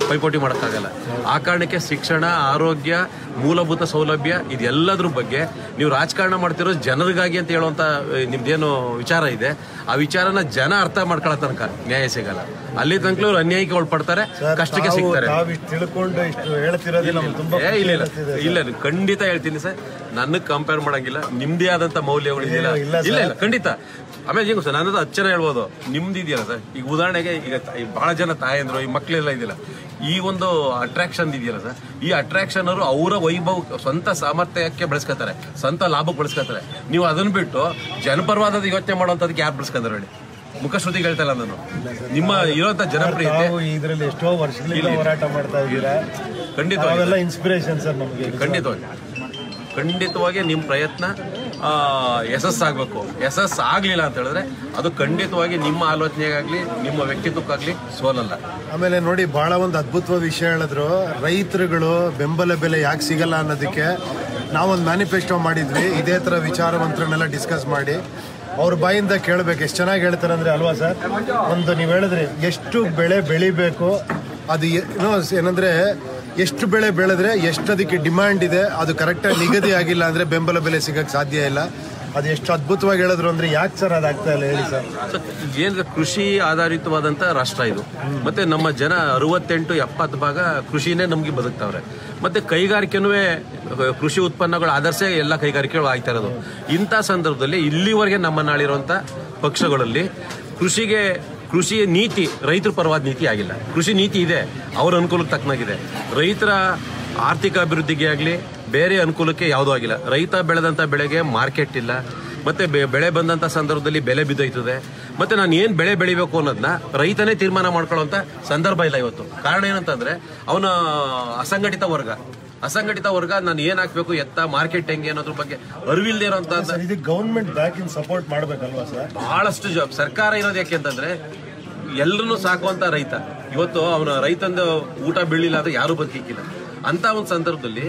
ಪೈಪೋಟಿ ಮಾಡೋಕ್ಕಾಗಲ್ಲ. ಆ ಕಾರಣಕ್ಕೆ ಶಿಕ್ಷಣ, ಆರೋಗ್ಯ, ಮೂಲಭೂತ ಸೌಲಭ್ಯ ಇದೆಲ್ಲದ್ರ ಬಗ್ಗೆ ನೀವು ರಾಜಕಾರಣ ಮಾಡ್ತಿರೋ ಜನರಿಗಾಗಿ ಅಂತ ಹೇಳುವಂಥ ನಿಮ್ದೇನು ವಿಚಾರ ಇದೆ ಆ ವಿಚಾರನ ಜನ ಅರ್ಥ ಮಾಡ್ಕೊಳ್ಳೋ ತನಕ ನ್ಯಾಯ ಸಿಗಲ್ಲ. ಅಲ್ಲಿ ತನಕ ಇವ್ರು ಅನ್ಯಾಯಕ್ಕೆ ಒಳಪಡ್ತಾರೆ, ಕಷ್ಟಕ್ಕೆ ಸಿಗ್ತಾರೆ. ಇಲ್ಲ, ಖಂಡಿತ ಹೇಳ್ತೀನಿ ಸರ್, ನನಗೆ ಕಂಪೇರ್ ಮಾಡೋಂಗಿಲ್ಲ, ನಿಮ್ದೇ ಆದಂಥ ಮೌಲ್ಯಗಳಿದೆಯಲ್ಲ. ಇಲ್ಲ ಇಲ್ಲ, ಖಂಡಿತ. ಆಮೇಲೆ ಏನು ಸರ್, ನನ್ನದು ಅಚ್ಚರ ಹೇಳ್ಬೋದು, ನಿಮ್ದು ಇದೆಯಲ್ಲ ಸರ್. ಈಗ ಉದಾಹರಣೆಗೆ ಈಗ ಭಾಳ ಜನ ತಾಯಂದರು ಈ ಮಕ್ಕಳೆಲ್ಲ ಇದೆಯಲ್ಲ, ಈ ಒಂದು ಅಟ್ರಾಕ್ಷನ್ ಇದೆಯಲ್ಲ ಸರ್, ಈ ಅಟ್ರಾಕ್ಷನ್ ಅವರು ಅವರ ವೈಭವ ಸ್ವಂತ ಸಾಮರ್ಥ್ಯಕ್ಕೆ ಬಳಸ್ಕೊತಾರೆ, ಸ್ವಂತ ಲಾಭಕ್ಕೆ ಬಳಸ್ಕೊತಾರೆ. ನೀವು ಅದನ್ನು ಬಿಟ್ಟು ಜನಪರವಾದ ಯೋಚನೆ ಮಾಡೋಂಥದಕ್ಕೆ ಯಾರು ಬಳಸ್ಕೊಂಡ್ರು ಹೇಳಿ? ಮುಖಶ್ರುತಿ ಹೇಳ್ತಾ ಇಲ್ಲ ನಾನು. ನಿಮ್ಮ ಇರೋಂಥ ಜನಪ್ರಿಯತೆ ಇದರಲ್ಲಿ ಎಷ್ಟೋ ವರ್ಷಗಳಿಂದ ಹೋರಾಟ ಮಾಡ್ತಾ ಇದ್ದೀರಾ. ಖಂಡಿತವಾಗಿ ಇನ್ಸ್ಪಿರೇಷನ್ ಸರ್ ನಮಗೆ. ಖಂಡಿತವಾಗಿ ನಿಮ್ಮ ಪ್ರಯತ್ನ ಯಶಸ್ಸಾಗಬೇಕು. ಯಶಸ್ಸಾಗಲಿಲ್ಲ ಅಂತ ಹೇಳಿದ್ರೆ ಅದು ಖಂಡಿತವಾಗಿ ನಿಮ್ಮ ಆಲೋಚನೆಗಾಗಲಿ ನಿಮ್ಮ ವ್ಯಕ್ತಿತ್ವಕ್ಕಾಗಲಿ ಸೋಲಲ್ಲ. ಆಮೇಲೆ ನೋಡಿ, ಭಾಳ ಒಂದು ಅದ್ಭುತವಾದ ವಿಷಯ ಹೇಳಿದ್ರು. ರೈತರುಗಳು ಬೆಂಬಲ ಬೆಲೆ ಯಾಕೆ ಸಿಗಲ್ಲ ಅನ್ನೋದಕ್ಕೆ ನಾವೊಂದು ಮ್ಯಾನಿಫೆಸ್ಟೋ ಮಾಡಿದ್ವಿ. ಇದೇ ಥರ ವಿಚಾರವಂತರನ್ನೆಲ್ಲ ಡಿಸ್ಕಸ್ ಮಾಡಿ ಅವ್ರ ಬಾಯಿಂದ ಕೇಳಬೇಕು. ಎಷ್ಟು ಚೆನ್ನಾಗಿ ಹೇಳ್ತಾರೆ ಅಂದರೆ ಅಲ್ವಾ ಸರ್. ಒಂದು ನೀವು ಹೇಳಿದ್ರಿ ಎಷ್ಟು ಬೆಳೆ ಬೆಳಿಬೇಕು, ಅದು ಏನಂದರೆ ಎಷ್ಟು ಬೆಳೆ ಬೆಳೆದ್ರೆ ಎಷ್ಟು ಅದಕ್ಕೆ ಡಿಮ್ಯಾಂಡ್ ಇದೆ, ಅದು ಕರೆಕ್ಟಾಗಿ ನಿಗದಿ ಆಗಿಲ್ಲ ಅಂದರೆ ಬೆಂಬಲ ಬೆಲೆ ಸಿಗೋಕ್ಕೆ ಸಾಧ್ಯ ಇಲ್ಲ. ಅದು ಎಷ್ಟು ಅದ್ಭುತವಾಗಿ ಹೇಳಿದ್ರು ಅಂದರೆ ಯಾಕೆ ಸರ್ ಅದಾಗ್ತಾ ಇಲ್ಲ ಹೇಳಿ ಸರ್. ಏನಂದರೆ ಕೃಷಿ ಆಧಾರಿತವಾದಂಥ ರಾಷ್ಟ್ರ ಇದು. ಮತ್ತು ನಮ್ಮ ಜನ 68-70% ಕೃಷಿನೇ ನಮಗೆ ಬದುಕ್ತಾವ್ರೆ. ಮತ್ತು ಕೈಗಾರಿಕೆನೂ ಕೃಷಿ ಉತ್ಪನ್ನಗಳು ಆಧರಿಸೇ ಎಲ್ಲ ಕೈಗಾರಿಕೆಗಳು ಆಗ್ತಾ ಇರೋದು. ಇಂಥ ಸಂದರ್ಭದಲ್ಲಿ ಇಲ್ಲಿವರೆಗೆ ನಮ್ಮ ನಾಳಿರುವಂಥ ಪಕ್ಷಗಳಲ್ಲಿ ಕೃಷಿಯ ನೀತಿ ರೈತರ ಪರವಾದ ನೀತಿ ಆಗಿಲ್ಲ. ಕೃಷಿ ನೀತಿ ಇದೆ, ಅವರ ಅನುಕೂಲಕ್ಕೆ ತಕ್ಕನಾಗಿದೆ. ರೈತರ ಆರ್ಥಿಕ ಅಭಿವೃದ್ಧಿಗೆ ಆಗಲಿ ಬೇರೆ ಅನುಕೂಲಕ್ಕೆ ಯಾವುದೂ ಆಗಿಲ್ಲ. ರೈತ ಬೆಳೆದಂಥ ಬೆಳೆಗೆ ಮಾರ್ಕೆಟ್ ಇಲ್ಲ, ಮತ್ತೆ ಬೆಳೆ ಬಂದಂತ ಸಂದರ್ಭದಲ್ಲಿ ಬೆಲೆ ಬಿದ್ದೋಯ್ತದೆ ಮತ್ತೆ ನಾನು ಏನು ಬೆಳೆ ಬೆಳಿಬೇಕು ಅನ್ನೋದನ್ನ ರೈತನೇ ತೀರ್ಮಾನ ಮಾಡ್ಕೊಳ್ಳುವಂತ ಸಂದರ್ಭ ಇಲ್ಲ ಇವತ್ತು. ಕಾರಣ ಏನಂತಂದ್ರೆ ಅವನ ಅಸಂಘಟಿತ ವರ್ಗ ನಾನು ಏನ್ ಹಾಕ್ಬೇಕು ಎತ್ತ ಮಾರ್ಕೆಟ್ ಹೆಂಗೆ ಅನ್ನೋದ್ರ ಬಗ್ಗೆ ಅರಿವಿಲ್ಲದೆ ಇರೋಂತ ಗವರ್ನಮೆಂಟ್ ಬ್ಯಾಕ್ ಇನ್ ಸಪೋರ್ಟ್ ಮಾಡ್ಬೇಕಲ್ವಾ ಸರ್? ಬಹಳಷ್ಟು ಜಾಬ್ ಸರ್ಕಾರ ಇರೋದು ಯಾಕೆ ಅಂತಂದ್ರೆ ಎಲ್ಲರನ್ನು ಸಾಕುವಂತ ರೈತ ಇವತ್ತು ಅವನ ರೈತಂದು ಊಟ ಬೀಳಿಲ್ಲ ಅಂದ್ರೆ ಯಾರು ಬದುಕಿಕ್ಕಿಲ್ಲ. ಅಂತ ಒಂದು ಸಂದರ್ಭದಲ್ಲಿ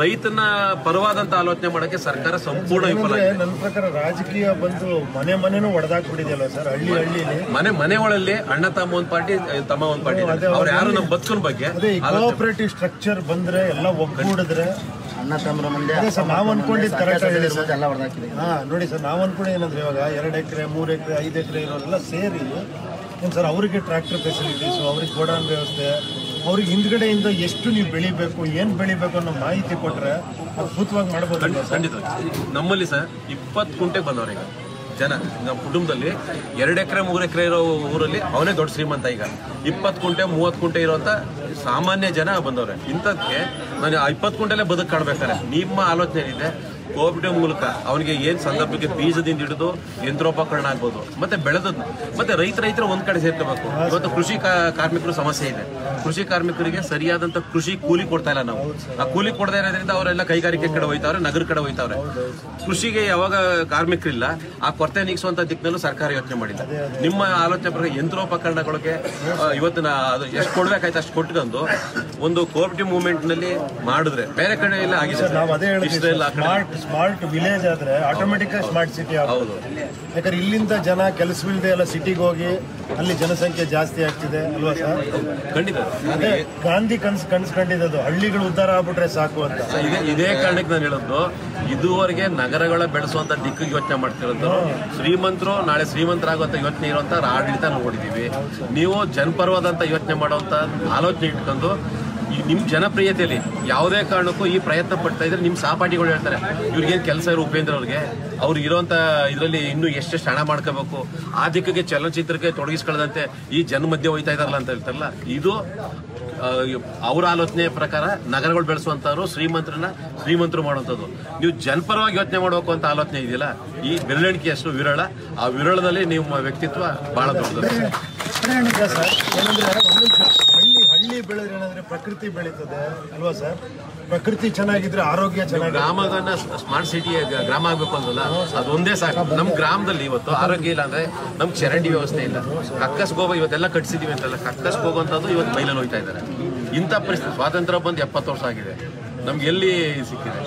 ರೈತನ ಪರವಾದಂತ ಆಲೋಚನೆ ಮಾಡಕ್ಕೆ ಸರ್ಕಾರ ಸಂಪೂರ್ಣ ವಿಫಲ. ನನ್ನ ಪ್ರಕಾರ ರಾಜಕೀಯ ಬಂದು ಮನೆ ಮನೆನೂ ಹೊಡೆದಾಕ್ಬಿಟ್ಟಿದೆಯಲ್ಲ ಸರ್. ಹಳ್ಳಿ ಹಳ್ಳಿಲಿ ಮನೆ ಒಳಲ್ಲಿ ಅಣ್ಣ ತಮ್ಮ ಒಂದ್ ಪಾರ್ಟಿ, ತಮ್ಮ ಒಂದ್ ಪಾರ್ಟಿ, ಅವ್ರು ಯಾರು ನಮ್ಮ ಬದುಕಿನ ಬಗ್ಗೆ ಕೋಆಪರೇಟಿವ್ ಸ್ಟ್ರಕ್ಚರ್ ಬಂದ್ರೆ ಎಲ್ಲ ಒಗ್ಗೂಡಿದ್ರೆ ಅಣ್ಣ ತಮ್ಮ ಮಂಡ್ಯ ಸರ್ ನಾವು ಅನ್ಕೊಂಡಿದ್ದು ಕರೆಕ್ಟ್ ಆಗಿದೆ ಸರ್. ಎಲ್ಲ ಹೊಡೆದಾಕಿದೆ ನೋಡಿ ಸರ್. ನಾವು ಅನ್ಕೊಂಡು ಏನಂದ್ರೆ ಇವಾಗ 2 ಎಕರೆ 3 ಎಕರೆ 5 ಎಕರೆ ಇರೋದೆಲ್ಲ ಸೇರಿ ಏನು ಸರ್ ಅವರಿಗೆ ಟ್ರ್ಯಾಕ್ಟರ್ ಫೆಸಿಲಿಟೀಸು, ಅವ್ರಿಗೆ ಗೋಡನ್ ವ್ಯವಸ್ಥೆ, ಅವ್ರಿಗೆ ಹಿಂದ್ಗಡೆಯಿಂದ ಎಷ್ಟು ನೀವು ಬೆಳಿಬೇಕು ಏನು ಬೆಳಿಬೇಕು ಅನ್ನೋ ಮಾಹಿತಿ ಕೊಟ್ಟರೆ ಅದ್ಭುತವಾಗಿ ಮಾಡ್ಬೋದು. ಖಂಡಿತ ನಮ್ಮಲ್ಲಿ ಸರ್ 20 ಕುಂಟೆಗೆ ಬಂದವ್ರೀಗ ಜನ ನಮ್ಮ ಕುಟುಂಬದಲ್ಲಿ 2 ಎಕರೆ 3 ಎಕರೆ ಇರೋ ಊರಲ್ಲಿ ಅವನೇ ದೊಡ್ಡ ಶ್ರೀಮಂತ. ಈಗ 20 ಕುಂಟೆ 30 ಕುಂಟೆ ಇರೋಂಥ ಸಾಮಾನ್ಯ ಜನ ಬಂದವ್ರೆ. ಇಂಥದ್ಕೆ ನಾನು 20 ಕುಂಟೆಲ್ಲೇ ಬದುಕು ಕಾಡ್ಬೇಕಾರೆ ನಿಮ್ಮ ಆಲೋಚನೆ ಏನಿದೆ? ಕೋಆಪರೇಟಿವ್ ಮೂಲಕ ಅವನಿಗೆ ಏನು ಸಂದರ್ಭಕ್ಕೆ ಬೀಜದಿಂದ ಹಿಡಿದು ಯಂತ್ರೋಪಕರಣ ಆಗ್ಬೋದು ಮತ್ತೆ ಬೆಳೆದದ್ದು ಮತ್ತೆ ರೈತರ ಒಂದ್ ಕಡೆ ಸೇರ್ಕೋಬೇಕು. ಇವತ್ತು ಕೃಷಿ ಕಾರ್ಮಿಕರು ಸಮಸ್ಯೆ ಇದೆ. ಕೃಷಿ ಕಾರ್ಮಿಕರಿಗೆ ಸರಿಯಾದಂತ ಕೃಷಿ ಕೂಲಿ ಕೊಡ್ತಾ ಇಲ್ಲ. ನಾವು ಆ ಕೂಲಿ ಕೊಡದೇ ಇರೋದ್ರಿಂದ ಅವರೆಲ್ಲ ಕೈಗಾರಿಕೆ ಕಡೆ ಹೋಯ್ತಾವ್ರೆ, ನಗರ ಕಡೆ ಹೋಯ್ತಾವ್ರೆ. ಕೃಷಿಗೆ ಯಾವಾಗ ಕಾರ್ಮಿಕರಿಲ್ಲ ಆ ಕೊರತೆ ನೀಗಿಸುವಂತ ದಿಕ್ಕಿನಲ್ಲೂ ಸರ್ಕಾರ ಯೋಚನೆ ಮಾಡಿಲ್ಲ. ನಿಮ್ಮ ಆಲೋಚನೆ ಪ್ರಕಾರ ಯಂತ್ರೋಪಕರಣಗಳಿಗೆ ಇವತ್ತಿನ ಅದು ಎಷ್ಟು ಕೊಡ್ಬೇಕಾಯ್ತು ಅಷ್ಟು ಕೊಟ್ಕೊಂಡು ಒಂದು ಕೋಆಪರೇಟಿವ್ ಮೂವ್ಮೆಂಟ್ ನಲ್ಲಿ ಮಾಡಿದ್ರೆ ಬೇರೆ ಕಡೆ ಎಲ್ಲ ಆಗಿದೆ. ಸ್ಮಾರ್ಟ್ ವಿಲೇಜ್ ಆದ್ರೆ ಆಟೋಮೆಟಿಕ್ ಆಗಿ ಸ್ಮಾರ್ಟ್ ಸಿಟಿ ಆಗೋದು. ಯಾಕಂದ್ರೆ ಇಲ್ಲಿಂದ ಜನ ಕೆಲಸವಿಲ್ಲದೆ ಎಲ್ಲ ಸಿಟಿಗೆ ಹೋಗಿ ಅಲ್ಲಿ ಜನಸಂಖ್ಯೆ ಜಾಸ್ತಿ ಆಗ್ತಿದೆ ಅಲ್ವಾ ಸರ್? ಖಂಡಿತ ಅದೇ ಗಾಂಧಿ ಕನ್ಸ್ಕೊಂಡಿದ್ದು ಹಳ್ಳಿಗಳು ಉದ್ಧಾರ ಆಗ್ಬಿಟ್ರೆ ಸಾಕು ಅಂತ. ಇದೇ ಕಾರಣಕ್ಕೆ ನಾನು ಹೇಳೋದು ಇದುವರೆಗೆ ನಗರಗಳ ಬೆಳೆಸುವಂತ ದಿಕ್ಕಿಗೆ ಯೋಚನೆ ಮಾಡ್ತಿರೋದು. ಶ್ರೀಮಂತರು ನಾಳೆ ಶ್ರೀಮಂತರಾಗುವಂತ ಯೋಚನೆ ಇರುವಂತ ಆಡಳಿತ ನಾವು ನೋಡಿದೀವಿ. ನೀವು ಜನಪರವಾದಂತ ಯೋಚನೆ ಮಾಡುವಂತ ಆಲೋಚನೆ ಇಟ್ಕೊಂಡು ನಿಮ್ಮ ಜನಪ್ರಿಯತೆಯಲ್ಲಿ ಯಾವುದೇ ಕಾರಣಕ್ಕೂ ಈ ಪ್ರಯತ್ನ ಪಡ್ತಾ ಇದ್ರೆ ನಿಮ್ಮ ಸಹಪಾಠಿಗಳು ಹೇಳ್ತಾರೆ ಇವ್ರಿಗೇನು ಕೆಲಸ ಇರೋ ಉಪೇಂದ್ರ ಅವ್ರಿಗೆ, ಅವ್ರು ಇರೋಂಥ ಇದರಲ್ಲಿ ಇನ್ನೂ ಎಷ್ಟೆಷ್ಟು ಹಣ ಮಾಡ್ಕೋಬೇಕು, ಆ ದಿಕ್ಕಿಗೆ ಚಲನಚಿತ್ರಕ್ಕೆ ತೊಡಗಿಸ್ಕೊಳ್ಳದಂತೆ ಈ ಜನ್ಮಧ್ಯೆ ಹೋಯ್ತಾ ಇದಾರಲ್ಲ ಅಂತ ಹೇಳ್ತಾರಲ್ಲ, ಇದು ಅವರ ಆಲೋಚನೆ ಪ್ರಕಾರ ನಗರಗಳು ಬೆಳೆಸುವಂಥವ್ರು ಶ್ರೀಮಂತರು ಮಾಡುವಂಥದ್ದು. ನೀವು ಜನಪರವಾಗಿ ಯೋಚನೆ ಮಾಡಬೇಕು ಅಂತ ಆಲೋಚನೆ ಇದೆಯಲ್ಲ, ಈ ಬೆರಳಿಕೆ ಅಷ್ಟು ವಿರಳ. ಆ ವಿರಳದಲ್ಲಿ ನಿಮ್ಮ ವ್ಯಕ್ತಿತ್ವ ಬಹಳ ದೊಡ್ಡದು. ಹಳ್ಳಿ ಬೆಳೆದ್ರೆ ಏನಂದ್ರೆ ಪ್ರಕೃತಿ ಬೆಳೀತದೆ ಅಲ್ವಾ ಸರ್? ಪ್ರಕೃತಿ ಚೆನ್ನಾಗಿದ್ರೆ ಆರೋಗ್ಯ ಚೆನ್ನಾಗಿ ಗ್ರಾಮಗಳನ್ನ ಸ್ಮಾರ್ಟ್ ಸಿಟಿ ಗ್ರಾಮ ಆಗ್ಬೇಕು ಅಂದಲ್ಲ, ಅದೊಂದೇ ಸಾಕು. ನಮ್ಮ ಗ್ರಾಮದಲ್ಲಿ ಇವತ್ತು ಆರೋಗ್ಯ ಇಲ್ಲ ಅಂದ್ರೆ ನಮ್ ಚರಂಡಿ ವ್ಯವಸ್ಥೆ ಇಲ್ಲ. ಕಕ್ಕಸ್ಗೋಗ ಇವತ್ತೆಲ್ಲ ಕಟ್ಸಿದೀವಿ ಅಂತಲ್ಲ, ಕಕ್ಕಸ್ಗೋಗಂತದ್ದು ಇವತ್ತು ಮೈಲಲ್ಲಿ ಹೋಗ್ತಾ ಇದ್ದಾರೆ. ಇಂಥ ಪರಿಸ್ಥಿತಿ ಸ್ವಾತಂತ್ರ್ಯ ಬಂದು 70 ವರ್ಷ ಆಗಿದೆ, ನಮ್ಗೆ ಎಲ್ಲಿ ಸಿಕ್ಕಿದೆ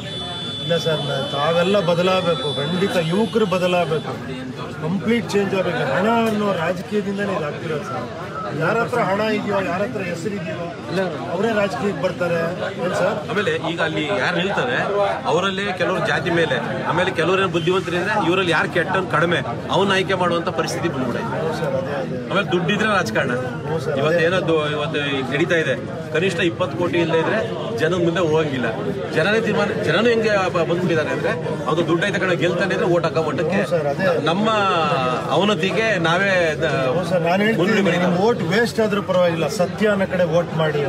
ಇಲ್ಲ ಸರ್. ತಾವೆಲ್ಲ ಬದಲಾಗಬೇಕು, ಖಂಡಿತ ಯುವಕರು ಬದಲಾಗಬೇಕು, ಕಂಪ್ಲೀಟ್ ಚೇಂಜ್ ಆಗಬೇಕು. ಹಣ ಅನ್ನೋ ರಾಜಕೀಯದಿಂದನೇ ಇದಾಗ್ತಿರೋದು ಸರ್. ಯಾರ ಹತ್ರ ಹಣ ಇದೆಯೋ, ಯಾರ ಹತ್ರ ಹೆಸರಿದೆಯೋ ಅವರೇ ರಾಜಕೀಯಕ್ಕೆ ಬರ್ತಾರೆ ಸರ್. ಆಮೇಲೆ ಈಗ ಅಲ್ಲಿ ಯಾರು ನಿಲ್ತಾರೆ ಅವರಲ್ಲಿ ಕೆಲವರು ಜಾತಿ ಮೇಲೆ, ಆಮೇಲೆ ಕೆಲವರೇನು ಬುದ್ಧಿವಂತರಿಂದ ಇವರಲ್ಲಿ ಯಾರು ಕೆಟ್ಟ ಕಡಿಮೆ ಅವನ್ನ ಆಯ್ಕೆ ಮಾಡುವಂತ ಪರಿಸ್ಥಿತಿ ಬಂದ್ಬಿಡೈತೆ. ಆಮೇಲೆ ದುಡ್ಡಿದ್ರೆ ರಾಜಕಾರಣ. ಇವತ್ತು ನಡೀತಾ ಇದೆ ಕನಿಷ್ಠ 20 ಕೋಟಿ ಇಲ್ಲದೆ ಇದ್ರೆ ಜನ ಮುಂದೆ ಹೋಗಿಲ್ಲ. ಜನನೇ ತೀರ್ಮಾನ, ಜನನು ಹೆಂಗೆ ಬಂದ್ಬಿಟ್ಟಿದ್ದಾರೆ ಅಂದ್ರೆ ಅದು ದುಡ್ಡು ಐತೆ ಕಡೆ ಗೆಲ್ತಾನೆ ಇದ್ರೆ ಓಟ್ ಹಾಕೋ ಮಟ್ಟಕ್ಕೆ ನಮ್ಮ ಅವನತಿಗೆ ನಾವೇ ವೇಸ್ಟ್ ಆದ್ರೂ ಪರವಾಗಿಲ್ಲ, ಸತ್ಯ ಅನ್ನೋ ಕಡೆ ವೋಟ್ ಮಾಡಿ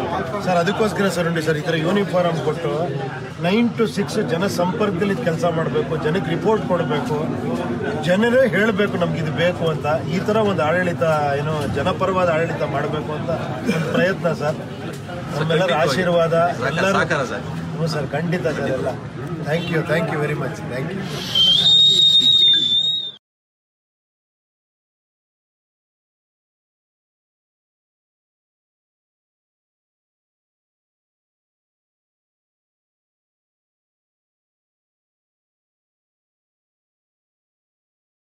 ಸರ್. ಅದಕ್ಕೋಸ್ಕರ ಸರ್ ನೋಡಿ ಸರ್, ಈ ಥರ ಯೂನಿಫಾರ್ಮ್ ಕೊಟ್ಟು 9 to 6 ಜನ ಸಂಪರ್ಕದಲ್ಲಿ ಕೆಲಸ ಮಾಡಬೇಕು, ಜನಕ್ಕೆ ರಿಪೋರ್ಟ್ ಕೊಡಬೇಕು, ಜನರೇ ಹೇಳಬೇಕು ನಮ್ಗೆ ಇದು ಬೇಕು ಅಂತ. ಈ ಥರ ಒಂದು ಆಡಳಿತ ಏನೋ ಜನಪರವಾದ ಆಡಳಿತ ಮಾಡಬೇಕು ಅಂತ ಪ್ರಯತ್ನ ಸರ್. ನಮ್ಮೆಲ್ಲರ ಆಶೀರ್ವಾದ ಎಲ್ಲರೂ ಸರ್, ಖಂಡಿತ ಸರ್. ಎಲ್ಲ thank you very much. Thank you.